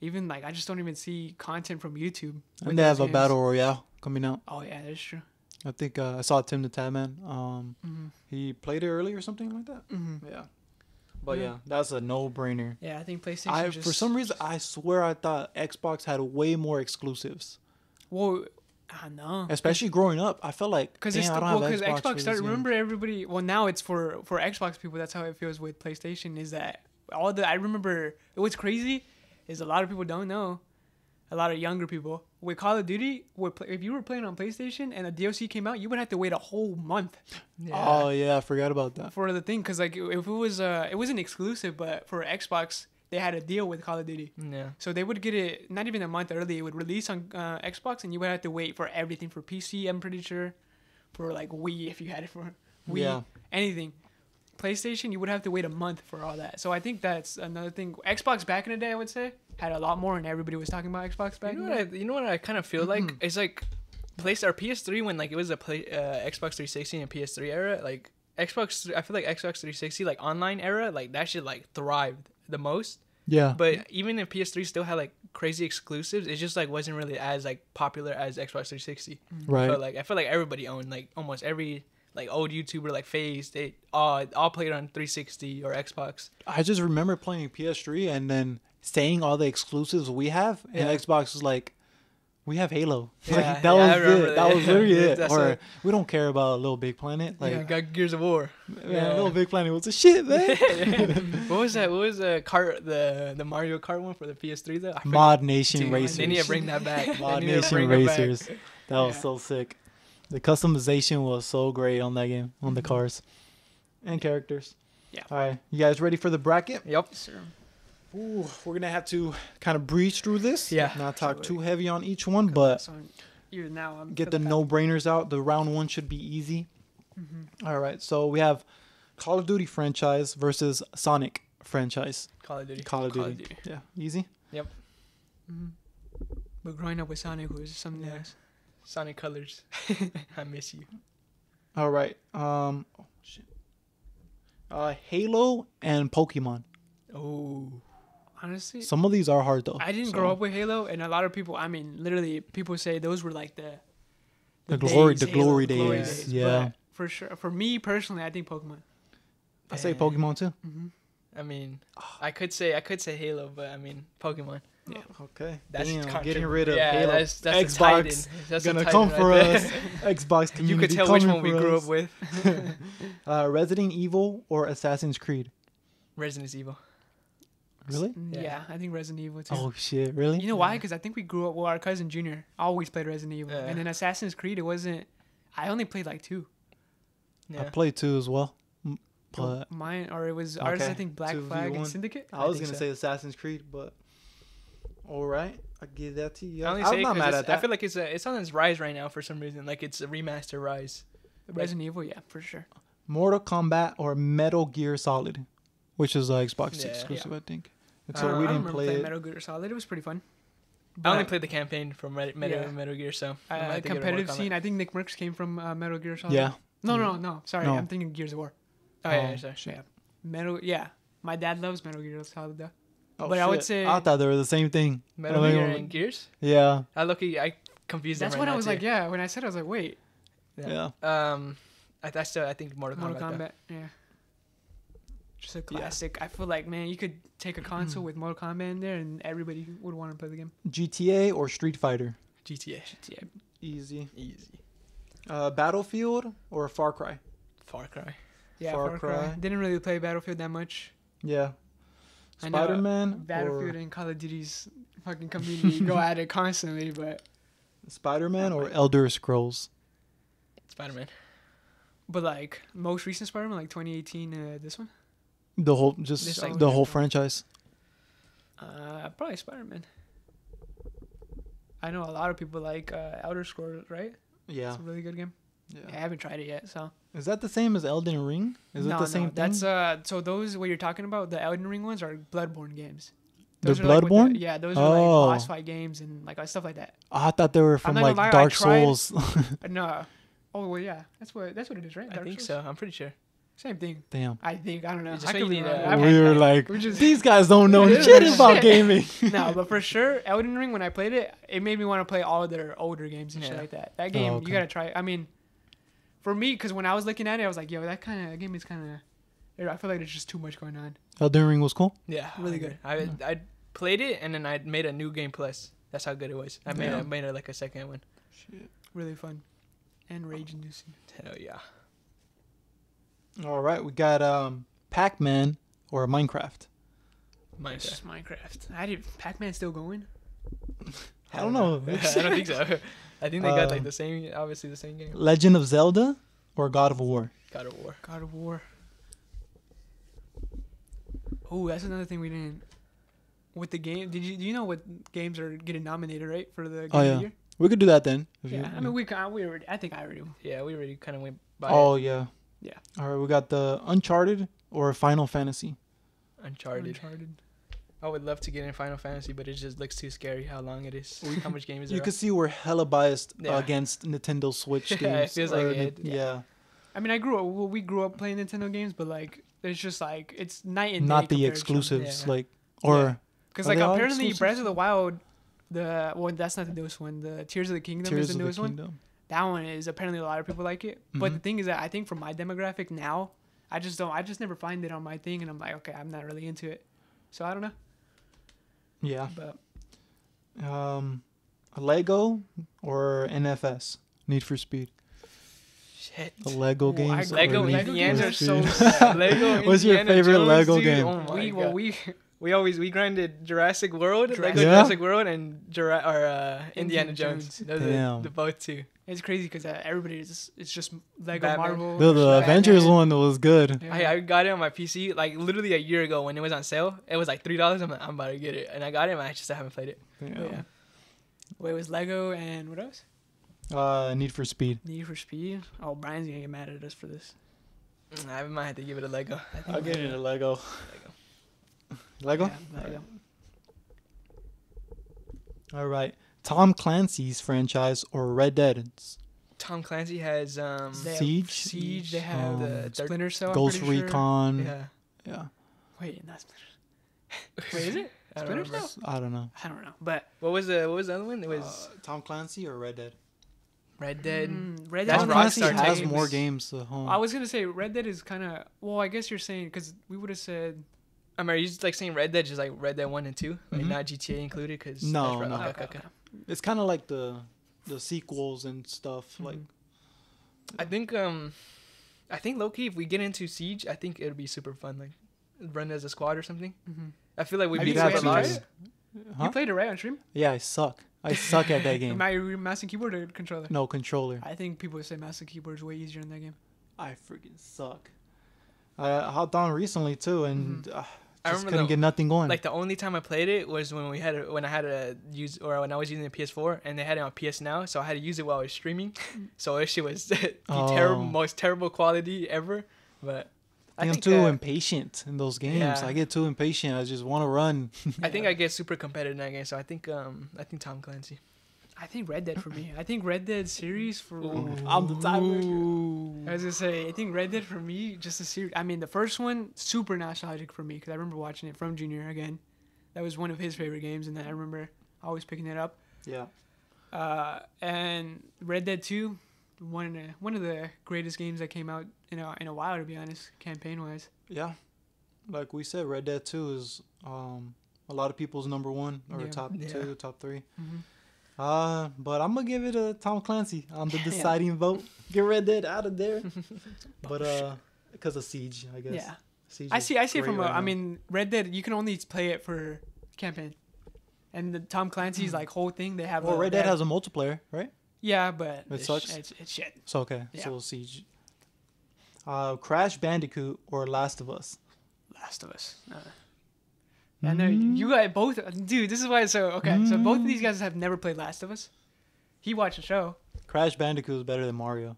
even like I just don't even see content from YouTube. And they have a battle royale coming out. Oh yeah, that's true. I think I saw Tim the Tabman. He played it early or something like that. Yeah. But yeah, that's a no-brainer. Yeah, I think PlayStation for some reason, I swear I thought Xbox had way more exclusives. Well, I know. Especially growing up, I felt like, because Xbox started, remember everybody, well, now it's for Xbox people, that's how it feels with PlayStation, is that I remember, what's crazy is a lot of people don't know. a lot of younger people. With Call of Duty, if you were playing on PlayStation and a DLC came out, you would have to wait a whole month. Yeah. Oh yeah, I forgot about that. For the thing, because like if it was it wasn't exclusive, but for Xbox they had a deal with Call of Duty. Yeah. So they would get it not even a month early. It would release on Xbox, and you would have to wait for everything for PC. I'm pretty sure, for like Wii if you had it for Wii, yeah. Anything. PlayStation, you would have to wait a month for all that. So I think that's another thing. Xbox back in the day, I would say, had a lot more, and everybody was talking about Xbox back in the day. You know what I kind of feel like? It's like PS3 when like it was a Xbox 360 and PS3 era. Like Xbox, I feel like Xbox 360 like online era, like that shit like thrived the most. Yeah. But even if PS3 still had like crazy exclusives, it just like wasn't really as like popular as Xbox 360. Right. So like I feel like everybody owned like almost every. Like old YouTuber like FaZe, they all played on 360 or Xbox. I just remember playing PS3 and then saying all the exclusives we have, and Xbox was like, we have Halo. Yeah, like that was it. That was literally it. Or we don't care about Little Big Planet. Like we got Gears of War. Man, Little Big Planet was a shit, man. What was that? What was the Mario Kart one for the PS3 though? Mod Nation Racers. They need to bring that back. Mod Nation Racers. That was so sick. The customization was so great on that game, on the cars and characters. Yeah. All right. You guys ready for the bracket? Yep. Yes, sir. Ooh, we're going to have to kind of breeze through this. Yeah. Not talk too heavy on each one, but get the no-brainers out. The round one should be easy. All right. So we have Call of Duty franchise versus Sonic franchise. Call of Duty. Yeah. Easy? Yep. But growing up with Sonic was something else. Sonic Colors. I miss you. All right. Oh, shit. Halo and Pokemon. Oh. Honestly. Some of these are hard, though. I didn't grow up with Halo, and a lot of people, I mean, literally, people say those were like the glory days. Yeah. But for sure. For me, personally, I think Pokemon. I say Pokemon, too. I mean, I could say Halo, but I mean, Pokemon. Yeah. Okay. That's getting rid of Halo. That's Xbox. That's gonna come for us. Xbox community. You could tell which one we grew up with. Resident Evil or Assassin's Creed? Resident Evil. Really? Yeah, I think Resident Evil too. Oh shit, really? You know why? Because I think we grew up. Well, our cousin Junior always played Resident Evil, and then Assassin's Creed. It wasn't. I only played like 2. Yeah. I played 2 as well. But mine, or it was ours. I think Black Flag and Syndicate. I was gonna say Assassin's Creed, but. All right, I give that to you. I'm not mad at that. I feel like it's on its rise right now for some reason. Like it's a remaster rise. Resident Evil, yeah, for sure. Mortal Kombat or Metal Gear Solid, which is Xbox exclusive, I think. So we didn't play Metal Gear Solid. It was pretty fun. I only played the campaign from Metal Gear, so the competitive scene. I think Nick Merckx came from Metal Gear Solid. Yeah. No. Sorry, I'm thinking Gears of War. Oh yeah, sorry. Yeah. Metal. Yeah, my dad loves Metal Gear Solid though. Oh, but shit. I would say I thought they were the same thing. Metal Gear and Gears. Yeah. I confused. That's what I was like. Yeah. When I said, I was like, wait. Yeah. I think Mortal Kombat. Yeah. Just a classic. Yeah. I feel like, man, you could take a console with Mortal Kombat in there, and everybody would want to play the game. GTA or Street Fighter? GTA. Easy. Battlefield or Far Cry? Far Cry. Yeah. Far Cry. Didn't really play Battlefield that much. Yeah. Spider-Man, Battlefield, and Call of Duty's fucking community go at it constantly, but Spider-Man or Elder Scrolls? Spider-Man. But like most recent Spider-Man, like 2018, this one. The whole franchise. Probably Spider-Man. I know a lot of people like Elder Scrolls, right? Yeah, it's a really good game. Yeah. I haven't tried it yet, so. Is that the same as Elden Ring? Is it the same thing? That's so those what you're talking about, the Elden Ring ones are Bloodborne games. They're Bloodborne? Those are like boss fight games and like stuff like that. Oh, I thought they were from like Dark Souls. No. Oh well, yeah. That's what it is, right? I think so. I'm pretty sure. Same thing. Damn. I don't know. These guys don't know shit about gaming. No, but for sure, Elden Ring, when I played it, it made me want to play all their older games and shit like that. That game, you gotta try. I mean. For me, because when I was looking at it, I was like, yo, that game is kind of... I feel like there's just too much going on. Elden Ring was cool? Yeah. Really good. I played it, and then I made a new game plus. That's how good it was. I made it like a second one. Shit. Really fun. And rage-inducing. Hell yeah. All right, we got Pac-Man or Minecraft. Minecraft. Pac-Man's still going? I don't know. I don't think so. I think they got like the same, obviously the same game. Legend of Zelda or God of War? God of War. God of War. Oh, that's another thing we didn't. With the game, do you know what games are getting nominated right for the game of the year? We could do that then. I mean, we already. I think I already. Yeah, we already kind of went by. Yeah. All right, we got the Uncharted or Final Fantasy. Uncharted. I would love to get in Final Fantasy, but it just looks too scary how long it is. How much game is it? You can see we're hella biased against Nintendo Switch games. It feels like it. Yeah. I mean, we grew up playing Nintendo games, but like, it's just like, it's night and day. Not the exclusives, like, or. Because like, apparently Breath of the Wild, that's not the newest one. The Tears of the Kingdom is the newest one. That one is, apparently a lot of people like it. Mm-hmm. But the thing is that I think for my demographic now, I just never find it on my thing, and I'm like, okay, I'm not really into it. So I don't know. Yeah. But Lego or NFS, Need for Speed. Shit. The Lego games. Lego games are so sad. Lego. What's your favorite Lego game? Oh my God. Well, we grinded Jurassic World, Jurassic World, and Indiana Jones. Those are the both two. It's crazy because everybody is just Lego Batman. Marvel. The Avengers one was good. Yeah. I got it on my PC like literally a year ago when it was on sale. It was like $3. I'm like, I'm about to get it, and I got it. And I just haven't played it. Yeah. Well, it was Lego and what else? Need for Speed. Need for Speed. Oh, Brian's gonna get mad at us for this. I might have to give it a Lego. I'll give it a Lego. Lego? Yeah, Lego. All right. Tom Clancy's franchise or Red Dead? Tom Clancy has Siege. They have Splinter Cell. Ghost Recon. Yeah. Wait, not Splinter. Wait, is it? Splinter Cell? I don't know. But what was the other one? It was Tom Clancy or Red Dead? Red Dead. Red Dead. Tom Clancy has more games at home. I was gonna say Red Dead is kind of I guess you're saying because we would have said. I mean, are you just like saying Red Dead, just like Red Dead 1 and 2? Like, not GTA included? Cause no. Okay. It's kind of like the sequels and stuff. Mm-hmm. Like, I think low-key, if we get into Siege, I think it'll be super fun. Like, run as a squad or something. Mm-hmm. I feel like we'd be super lost. You played it right on stream? Yeah, I suck at that game. Mouse and keyboard or controller? No, controller. I think people would say mouse and keyboard is way easier in that game. I freaking suck. I hopped on recently, too, and... I couldn't get nothing going. Like the only time I played it was when I was using the PS4 and they had it on PS Now, so I had to use it while I was streaming. So this shit was the most terrible quality ever. But I think I'm too impatient in those games. Yeah. I get too impatient. I just want to run. I think I get super competitive in that game. So I think Tom Clancy. I think Red Dead for me. I think Red Dead series for... I'm the tiebreaker. I was going to say, I think Red Dead for me, just a series. I mean, the first one, super nostalgic for me because I remember watching it from Junior again. That was one of his favorite games, and then I remember always picking it up. Yeah. And Red Dead 2, one of the greatest games that came out in a while, to be honest, campaign-wise. Yeah. Like we said, Red Dead 2 is a lot of people's number one or top two, top three. Mm-hmm. But I'm gonna give it a Tom Clancy on the deciding vote. Get Red Dead out of there. But because of Siege, I guess. Yeah. Siege I see it from I mean, Red Dead, you can only play it for campaign, and the Tom Clancy's like whole thing they have. Well, Red Dead has a multiplayer, right? Yeah, but it sucks. It's shit. So okay, so Siege. Crash Bandicoot or Last of Us? Last of Us. I know you guys both, dude. This is why it's so okay. So both of these guys have never played Last of Us. He watched the show. Crash Bandicoot is better than Mario.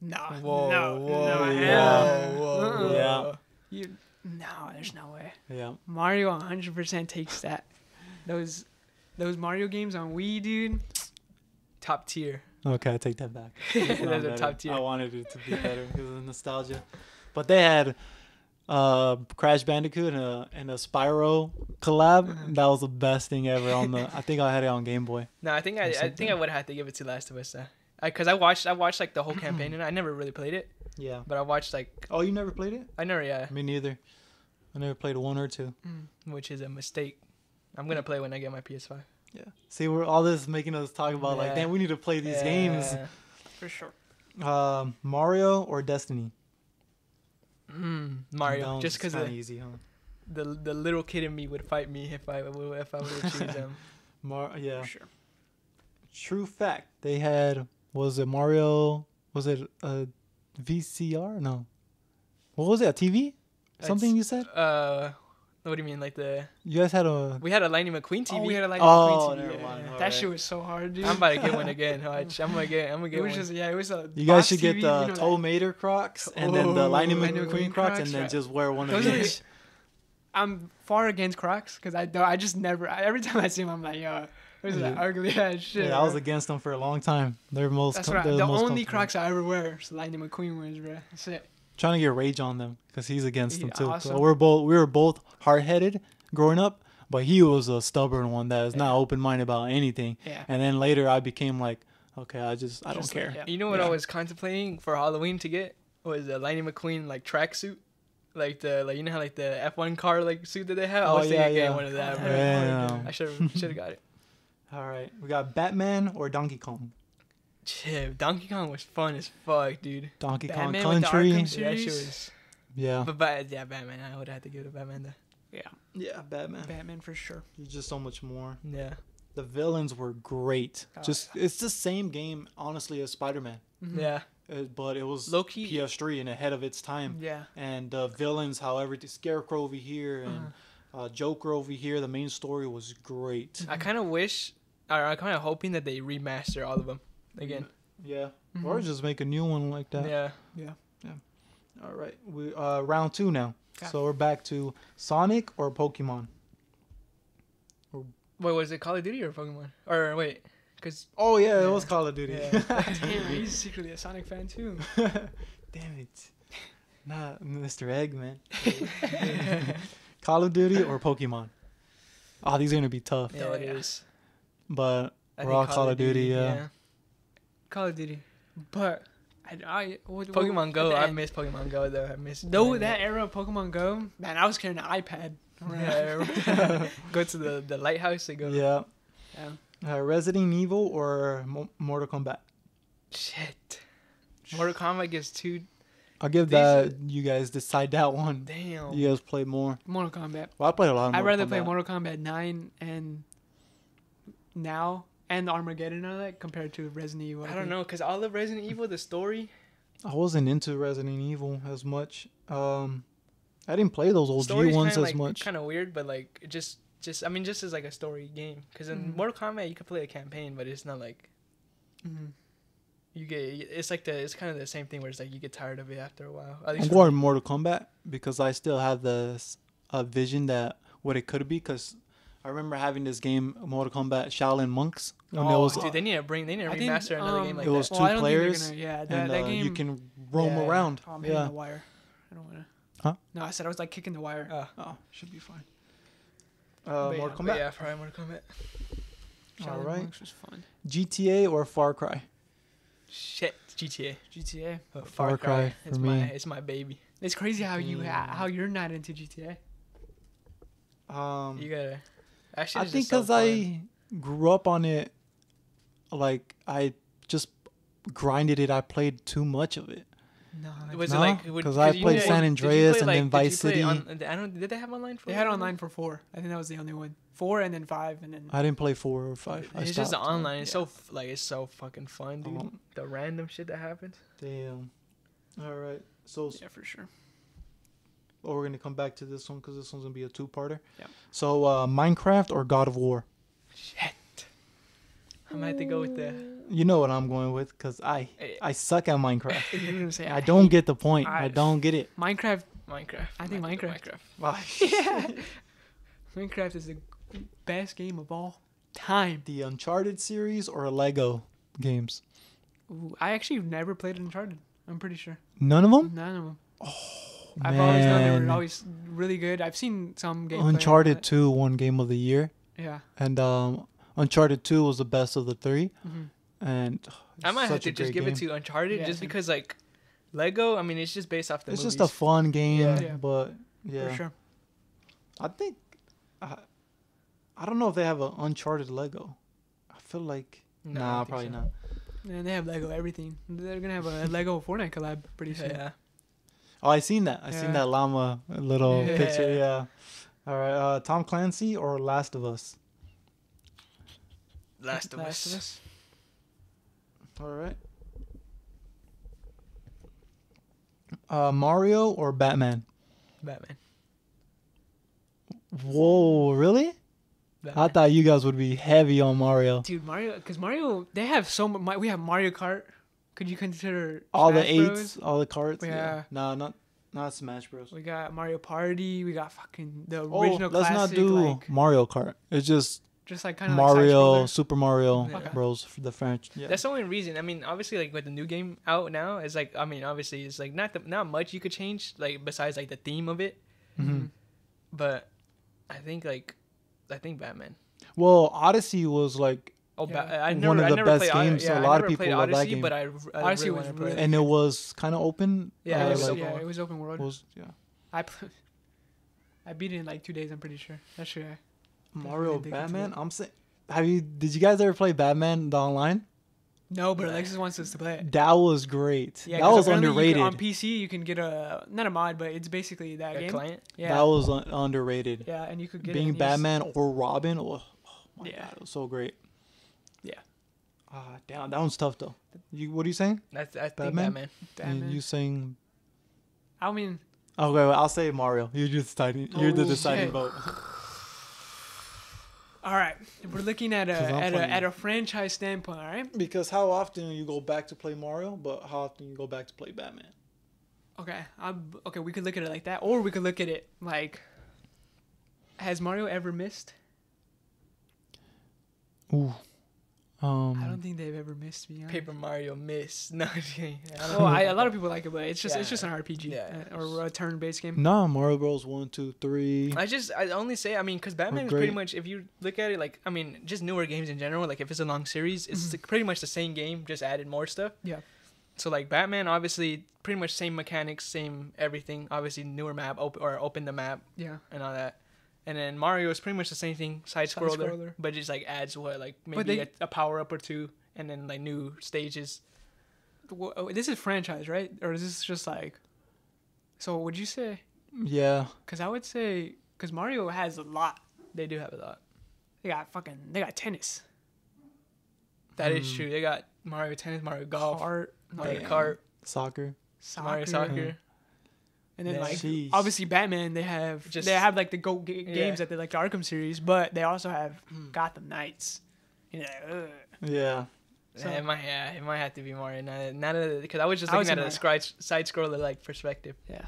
No, there's no way. Yeah, Mario 100% takes that. Those Mario games on Wii, dude. Top tier. Okay, I take that back. Those are top tier. I wanted it to be better because of nostalgia, but they had. Crash Bandicoot and a Spyro collab. That was the best thing ever. I think I had it on Game Boy. No, I think I would have to give it to Last of Us. Because I watched like the whole campaign and I never really played it. Yeah. But I watched like. Oh, you never played it? I never. Yeah. Me neither. I never played 1 or 2. Which is a mistake. I'm gonna play when I get my PS5. Yeah. See, we're all this making us talk about like, damn, we need to play these games. For sure. Mario or Destiny? Mario, no, just because the little kid in me would fight me if I would choose him. Yeah. For sure. True fact. They had, was it Mario? Was it a VCR? No. What was it? A TV? Something you said? What do you mean, like the? You guys had a. We had a Lightning McQueen TV. Oh, never mind. That shit was so hard, dude. I'm about to get one again. I'm gonna get one. Just, yeah, it was a. You guys should get the Tollmater Crocs and then the Lightning McQueen Crocs, and then just wear one of each. I'm far against Crocs because I just never. Every time I see them, I'm like, yo, those are ugly ass shit. Yeah, I was against them for a long time. The only Crocs I ever wear is Lightning McQueen ones, bro. That's it. Trying to get rage on them because he's against them too. Awesome. So we were both hard-headed growing up, but he was a stubborn one that is not open-minded about anything. Yeah. And then later I became like, okay, I don't care. Yeah. You know what I was contemplating for Halloween to get was a Lightning McQueen like tracksuit, like the you know how like the F1 car like suit that they have. I was thinking getting one of that. Yeah. I should have got it. All right, we got Batman or Donkey Kong. Chip, Donkey Kong was fun as fuck, dude. Donkey Kong Country. Yeah, she was. Yeah. But Batman. I would have to give it to Batman though. Yeah. Yeah, Batman. Batman for sure. There's just so much more. Yeah. The villains were great. It's the same game, honestly, as Spider-Man. Mm-hmm. Yeah. But it was low-key PS3 and ahead of its time. Yeah. And the villains, however, the Scarecrow over here and Joker over here, the main story was great. I kind of wish, or I'm kind of hoping that they remaster all of them again. Yeah. Mm-hmm. Or just make a new one like that. Yeah. Yeah. Yeah. All right. We round two now. God. So we're back to Sonic or Pokemon. Wait, was it Call of Duty or Pokemon? Or wait, because it was Call of Duty. Yeah. Damn, he's secretly a Sonic fan too. Damn it. Not Mr. Eggman. Call of Duty or Pokemon? Oh, these are gonna be tough. Yeah, it is. But we're all Call of Duty. Yeah. Call of Duty, but Pokemon Go. I miss Pokemon Go though. That era of Pokemon Go, man. I was carrying an iPad. Yeah. Go to the lighthouse and go. Yeah. Yeah. Resident Evil or Mortal Kombat. Shit. Mortal Kombat gets 2. I'll give that. You guys decide that one. Damn. You guys play more. Mortal Kombat. Well, I played a lot. I'd rather play Mortal Kombat 9 and now. And Armageddon and all that compared to Resident Evil. I don't know, because all of Resident Evil, the story... I wasn't into Resident Evil as much. I didn't play those old G ones as much. Kind of weird, but like, just as like a story game. Because in Mortal Kombat, you could play a campaign, but it's not like... Mm-hmm. It's kind of the same thing where it's like you get tired of it after a while. I'm going Mortal Kombat because I still have this vision that what it could be, because... I remember having this game, Mortal Kombat Shaolin Monks. Dude, they need to remaster another game like that. It was 2 players. That game. You can roam around. Oh, I'm hitting the wire. I don't want to. Huh? No, I said I was like kicking the wire. Oh, should be fine. Mortal Kombat. Yeah, probably Mortal Kombat. Shaolin Monks was fun. GTA or Far Cry? Shit, GTA. But Far Cry. It's my baby. It's crazy how you're not into GTA. You gotta. Actually, I think because I grew up on it, like, I just grinded it. I played too much of it. Because I played San Andreas and then Vice City. Did they have online for 4? They had online for 4. I think that was the only one. 4 and then 5 and then... I didn't play 4 or 5. It's just online. Yeah. It's so fucking fun, dude. The random shit that happens. Damn. All right. So... Yeah, for sure. Or we're going to come back to this one because this one's going to be a 2-parter. Yeah. So, Minecraft or God of War? Shit. I might have to go with the... You know what I'm going with because I suck at Minecraft. I don't get the point. I don't get it. Minecraft. I think Minecraft. Yeah. Minecraft is the best game of all time. The Uncharted series or Lego games? Ooh, I actually never played Uncharted. I'm pretty sure. None of them? None of them. Oh. Man. I've always known they were always really good. I've seen some gameplay. Uncharted 2 won Game of the Year. Yeah. And Uncharted 2 was the best of the 3. Mm-hmm. And I might have to just give it to Uncharted just because, like, Lego, I mean, it's just based off the movies. It's just a fun game, but, yeah. For sure. I think, I don't know if they have an Uncharted Lego. I feel like, probably not. And they have Lego everything. They're going to have a Lego Fortnite collab pretty soon. Yeah. Oh, I seen that. I seen that llama little picture. Yeah. All right. Tom Clancy or Last of Us? Last of Us. Alright. Mario or Batman? Batman. Whoa, really? Batman. I thought you guys would be heavy on Mario. Dude, Mario, because Mario, they have so much. We have Mario Kart. Could you consider all Smash the eights, Bros? All the carts? Yeah. No, not Smash Bros. We got Mario Party. We got fucking the original classic. Let's not do Mario Kart. It's just like kind of Mario, like Super Mario Bros. For the French. Yeah. That's the only reason. I mean, obviously, like with the new game out now, it's like obviously, it's like not much you could change, like besides like the theme of it. Mm-hmm. But I think Batman. Well, Odyssey was like one of the best games. Yeah, so a lot of people like that game. But Odyssey was really and it was kind of open. Yeah, it was open world. I beat it in like 2 days. I'm pretty sure. That's true. Mario, Batman. I'm saying, did you guys ever play Batman online? No, but Alexis wants us to play it. That was great. Yeah, that was underrated. On PC, you can get not a mod, but it's basically that game. Client? Yeah. That was underrated. Yeah, and you could get being Batman or Robin. Oh my god, it was so great. Yeah. Damn, that one's tough though. What are you saying? I think Batman. And you saying? I mean. Okay, well, I'll say Mario. You're the deciding vote. All right, we're looking at a franchise standpoint, all right? Because how often you go back to play Mario, but how often you go back to play Batman? Okay, we could look at it like that, or we could look at it like, has Mario ever missed? Ooh, I don't think they've ever missed me. Paper Mario missed. No, a lot of people like it, but it's just an RPG or a turn-based game. No, Mario Bros. 1, 2, 3. I only say because Batman is pretty much, if you look at it, like just newer games in general. Like if it's a long series, it's pretty much the same game, just added more stuff. Yeah. So like Batman, obviously, pretty much same mechanics, same everything. Obviously, newer map, open the map. Yeah. And all that. And then Mario is pretty much the same thing, side-scroller, but just like adds maybe a power-up or two, and then like new stages. This is franchise, right? Or is this just like... So would you say... Yeah. Because I would say... Because Mario has a lot. They do have a lot. They got tennis. That is true. They got Mario Tennis, Mario Golf, Mario Kart. Soccer. Mario Soccer. Mm-hmm. And then obviously Batman, they have like the GOAT games that they like the Arkham series, but they also have Gotham Knights. You know, yeah. So it might have to be Mario now, because I was just looking at a side scroller like perspective. Yeah.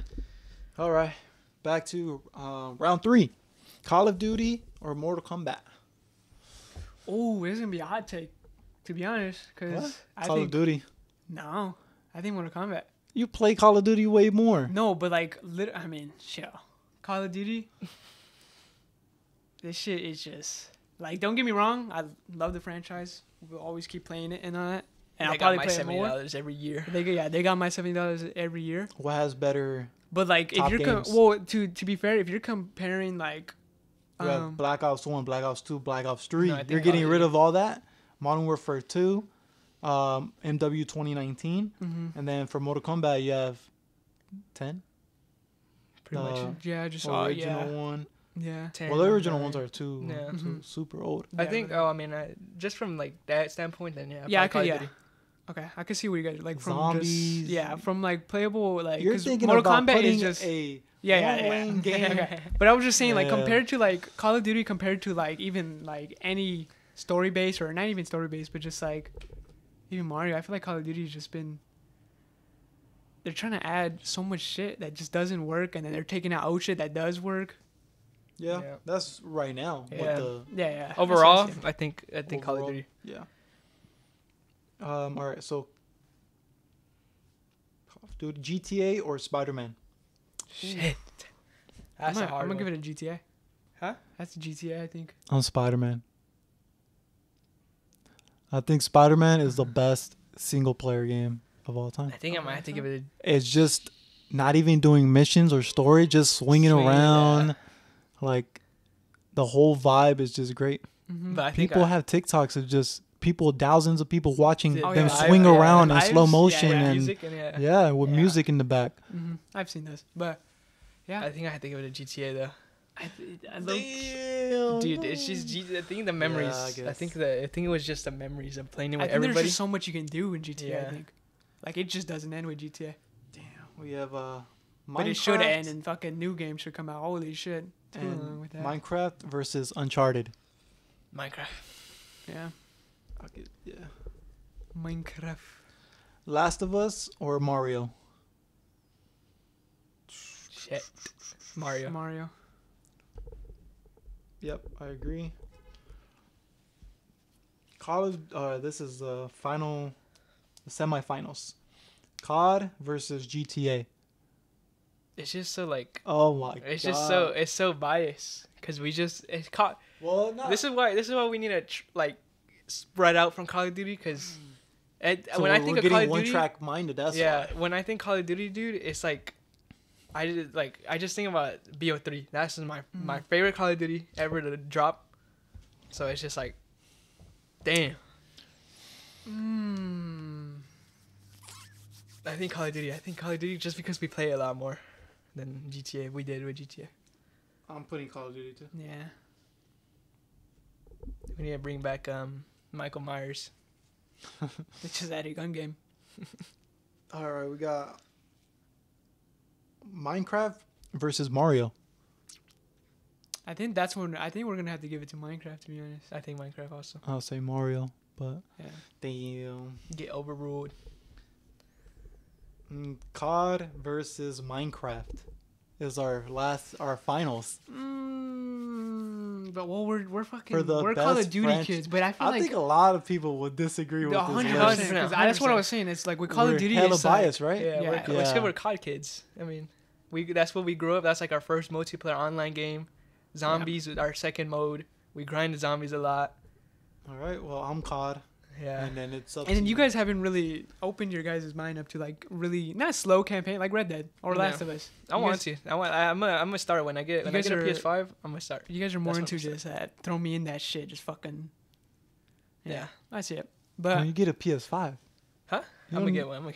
All right, back to round 3, Call of Duty or Mortal Kombat. Oh, it's gonna be a hot take, to be honest, because Call of Duty. No, I think Mortal Kombat. You play Call of Duty way more. No, but Call of Duty. This shit is just don't get me wrong. I love the franchise. We'll always keep playing it and all that. And I'll probably play more. They got my $70 every year. They got my $70 every year. What has better? But to be fair, if you're comparing Black Ops 1, Black Ops 2, Black Ops 3, you're getting rid of all that. Modern Warfare 2. MW 2019, and then for Mortal Kombat you have 10. Pretty much, yeah. Just original one, yeah. 10, well, the original ones are too, super old. I think. Just from that standpoint, then yeah. Yeah, okay, I could see what you guys from zombies. Just, from playable you're thinking Mortal Kombat is just a long game. Okay. But I was just saying compared to Call of Duty, compared to even any story based or not even story based, but just even Mario, I feel Call of Duty's just been... They're trying to add so much shit that just doesn't work, and then they're taking out old shit that does work. Yeah, that's right now. Yeah, overall, I think Call of Duty. Yeah. All right, so... Call of Duty, GTA or Spider-Man? Shit. That's a hard one. I'm going to give it a GTA. Huh? That's a GTA, I think. On Spider-Man. I think Spider-Man is the best single-player game of all time. I think I might have to give it a... It's just not even doing missions or story, just swinging around. Yeah. The whole vibe is just great. Mm-hmm. But people have TikToks of just thousands of people watching them swing around in slow motion. With music in the back. Mm-hmm. I've seen this. But, yeah. I think I have to give it a GTA, though. Dude, it's just I think the memories. Yeah, I think it was just the memories of playing it with everybody. There's just so much you can do in GTA. Yeah. I think, like, it just doesn't end with GTA. Damn, we have Minecraft. But it should end, and fucking new games should come out. Holy shit! And Minecraft versus Uncharted. Minecraft. Yeah. Okay. Yeah. Minecraft. Last of Us or Mario? Shit. Mario. Mario. Yep, I agree. Call of this is the final, the semifinals. COD versus GTA. It's just so like. Oh my god. It's just so biased because we just Well, no. This is why we need to like spread out from Call of Duty because. So when I think of Call of Duty, one track minded. That's yeah. Why. When I think Call of Duty, dude, it's like, I just think about BO3. That's my my favorite Call of Duty ever to drop. So it's just like, damn. I think Call of Duty. I think Call of Duty just because we play a lot more than GTA. We did with GTA. I'm putting Call of Duty too. Yeah. We need to bring back Michael Myers. It's just add a gun game. Alright, we got Minecraft versus Mario. I think that's when I think we're gonna have to give it to Minecraft, to be honest. I think Minecraft also. I'll say Mario, but yeah. Damn. Get overruled. COD versus Minecraft is our finals. But well, we're fucking we're Call of Duty kids, but I feel like I think a lot of people would disagree with 100%, this. Because that's what I was saying. It's like with Call of Duty, hella biased, like, right? Yeah, yeah. We're COD kids. I mean, that's what we grew up. That's like our first multiplayer online game. Zombies with our second mode. We grind the zombies a lot. All right. Well, I'm COD. Yeah. And then it's up and then you guys haven't really opened your guys' mind up to like really not slow campaign like Red Dead or Last of Us. I'm gonna start when I get a PS5. I'm gonna start. You guys are more into just that. Throw me in that shit. Just fucking. Yeah. I see it. But when you get a PS5. Huh? I'm gonna get one.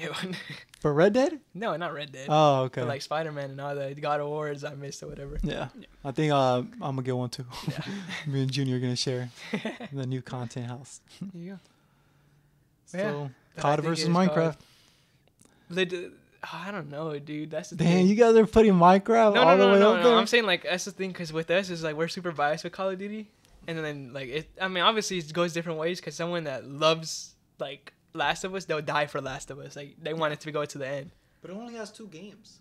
For Red Dead? No, not Red Dead. Oh, okay. But like Spider-Man and all the God of Wars I missed or whatever. Yeah. I think I'm gonna get one too. Yeah. Me and Junior are gonna share the new content house. There you go. So, yeah, COD versus Minecraft. I don't know, dude. That's the thing. You guys are putting Minecraft all the way up there. I'm saying, like, that's the thing, because with us, is like, we're super biased with Call of Duty. And then, like, I mean, obviously, it goes different ways, because someone that loves, like, Last of Us, they'll die for Last of Us. Like, they want it to go to the end. But it only has 2 games.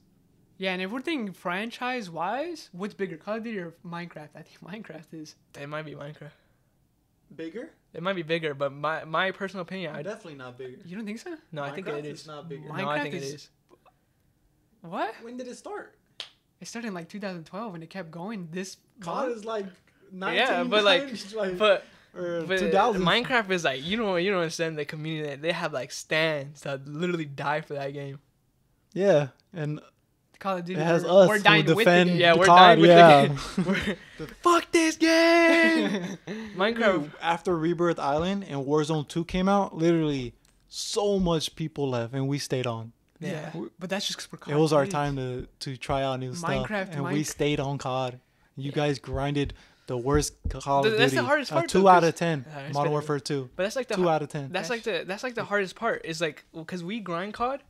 Yeah, and if we're thinking franchise-wise, what's bigger, Call of Duty or Minecraft? I think Minecraft is. It might be Minecraft. Bigger? It might be bigger, but my personal opinion... Definitely not bigger. You don't think so? No, Minecraft, I think it is. It's not bigger. Minecraft no, I think it is. What? When did it start? It started in like 2012, and it kept going. This COD is like 19. Yeah, but like but 2000. Minecraft is like you don't understand the community. They have like stands that literally die for that game. Yeah, and Call of Duty. It has us who defend the game. Yeah, we're dying with the game. Fuck this game! Minecraft. After Rebirth Island and Warzone 2 came out, literally so much people left and we stayed on. Yeah. But that's just because we're COD. It was our time to try out new stuff. And we stayed on COD. You guys grinded the worst Call of Duty. That's the hardest part. 2 out of 10. Modern Warfare 2. But that's like the 2 out of 10. That's like the hardest part. Is like, because we grind COD.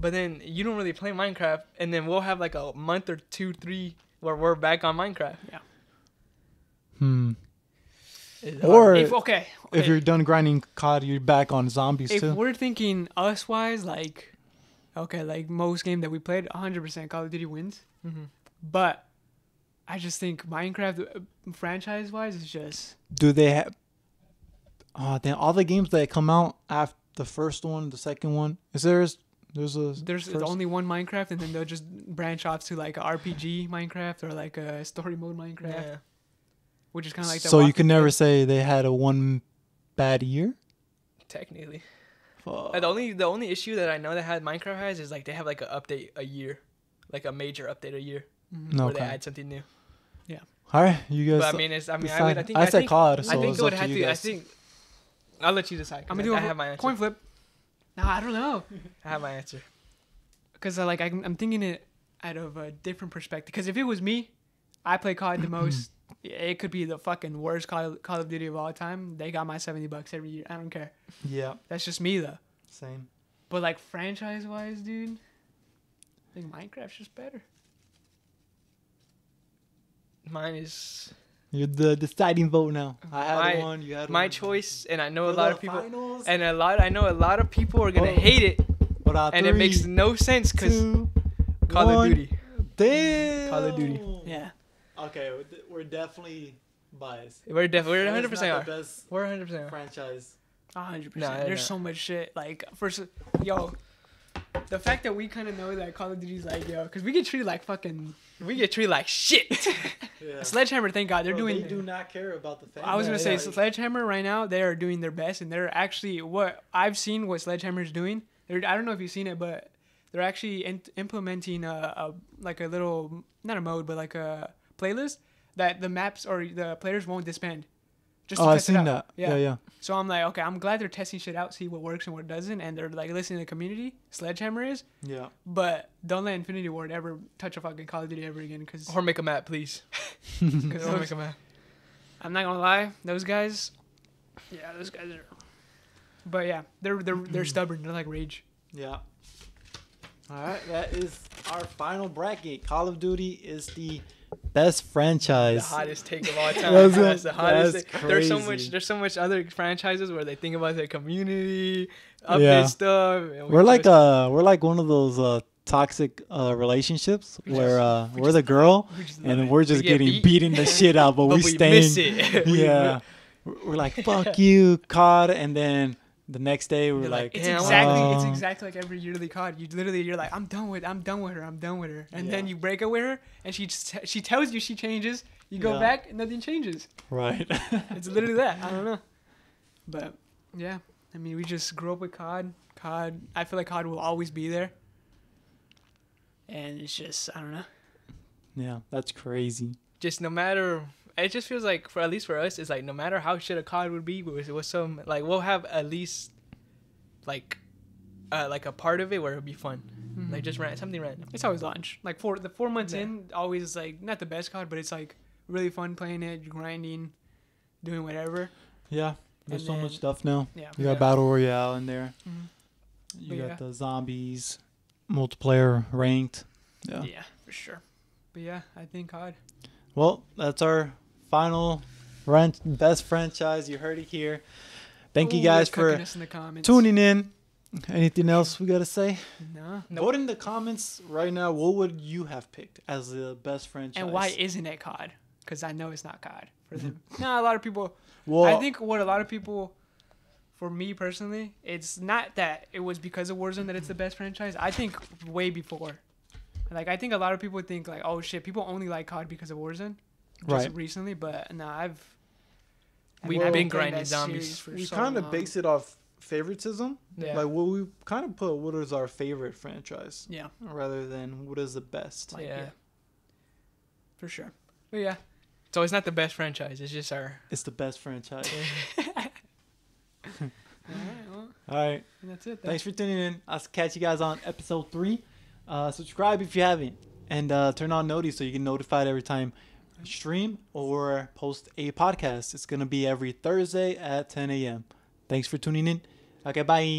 But then you don't really play Minecraft, and then we'll have like a month or 2, 3 where we're back on Minecraft. Yeah. Or if you're done grinding COD, you're back on zombies too. If we're thinking us wise, like, okay, like most game that we played, 100% Call of Duty wins. But I just think Minecraft franchise wise is just. Do they have? Then all the games that come out after the first one, the second one, is there? There's only one Minecraft, and then they'll just branch off to like a RPG Minecraft or like a story mode Minecraft, which is kind of like that. So you can never say they had a one bad year. Technically, the only issue that I know that Minecraft has is like they have like an update a year, like a major update a year, where they add something new. Yeah. All right, you guys. But I think COD. So I think it would have to. I think I'll let you decide. I'm gonna do a have my coin flip. No, I don't know. I have my answer. Because like I'm thinking it out of a different perspective. Because if it was me, I play COD the most. It could be the fucking worst Call of Duty of all time. They got my $70 every year. I don't care. Yeah. That's just me, though. Same. But, like, franchise-wise, dude, I think Minecraft's just better. Mine is... You're the deciding vote now. I had one. You had my choice, and I know a lot of people... Finals. And I know a lot of people are going to hate it. And it makes no sense because Call of Duty. Damn. Call of Duty. Yeah. Okay, we're definitely biased. We're 100% are. We're 100% franchise. 100%. There's so much shit. Like, first, yo, the fact that we kind of know that Call of Duty's like, yo, because we get treated like fucking, we get treated like shit. Yeah. Sledgehammer, thank God, they're doing. They do not care about the thing. I was gonna say, Sledgehammer right now, they are doing their best, and they're actually what I've seen what Sledgehammer's doing. I don't know if you've seen it, but they're actually implementing like a little, not a mode, but like a playlist that the maps or the players won't disband. Just I've seen that. Yeah. So I'm like, okay, I'm glad they're testing shit out, see what works and what doesn't, and they're like listening to the community. Sledgehammer is. Yeah. But don't let Infinity Ward ever touch a fucking Call of Duty ever again, cause or make a map, please. Or make a map. I'm not gonna lie, those guys. Yeah, those guys are. But yeah, they're stubborn. They're like rage. Yeah. All right, that is our final bracket. Call of Duty is the best franchise. The hottest take of all time. That's the hottest. There's so much. There's so much other franchises where they think about their community, update stuff. We're like one of those toxic relationships where we're the girl and we're just getting beaten the shit out, but we staying. Yeah, we're like fuck you, COD, and then. The next day we're like it's exactly like every yearly COD. You literally you're like I'm done with her, and then you break up with her, and she tells you she changes. You go back, and nothing changes. Right. It's literally that. I don't know, but yeah. I mean, we just grew up with COD. COD. I feel like COD will always be there, and it's just I don't know. Yeah, that's crazy. Just no matter. It just feels like, for at least for us, it's like no matter how shit a COD would be, we'll have at least like a part of it where it'll be fun, like just something random. It's always launch. Like four months in, always like not the best COD, but it's like really fun playing it, grinding, doing whatever. Yeah, there's so much stuff now. Yeah, you got battle royale in there. You got the zombies, multiplayer, ranked. Yeah. Yeah, for sure. But yeah, I think COD. Well, that's our final best franchise. You heard it here. Thank you guys for tuning in. Anything else we got to say? No. Vote in the comments right now. What would you have picked as the best franchise? And why isn't it COD? Because I know it's not COD for them. No, a lot of people. Well, I think what a lot of people, for me personally, it's not that it was because of Warzone that it's the best franchise. I think way before. Like, I think a lot of people think, like, oh, shit, people only like COD because of Warzone. Just recently, but, nah, We've been grinding zombies for so long. We kind of base it off favoritism. Yeah. Like, well, we kind of put what is our favorite franchise. Yeah. Rather than what is the best. Like, yeah. For sure. But, yeah. So, it's not the best franchise. It's just our... It's the best franchise. All right, well. All right. And that's it. Thanks for tuning in. I'll catch you guys on episode 3. Subscribe if you haven't, and turn on noties so you get notified every time I stream or post a podcast. It's going to be every Thursday at 10 a.m. Thanks for tuning in. Okay, bye.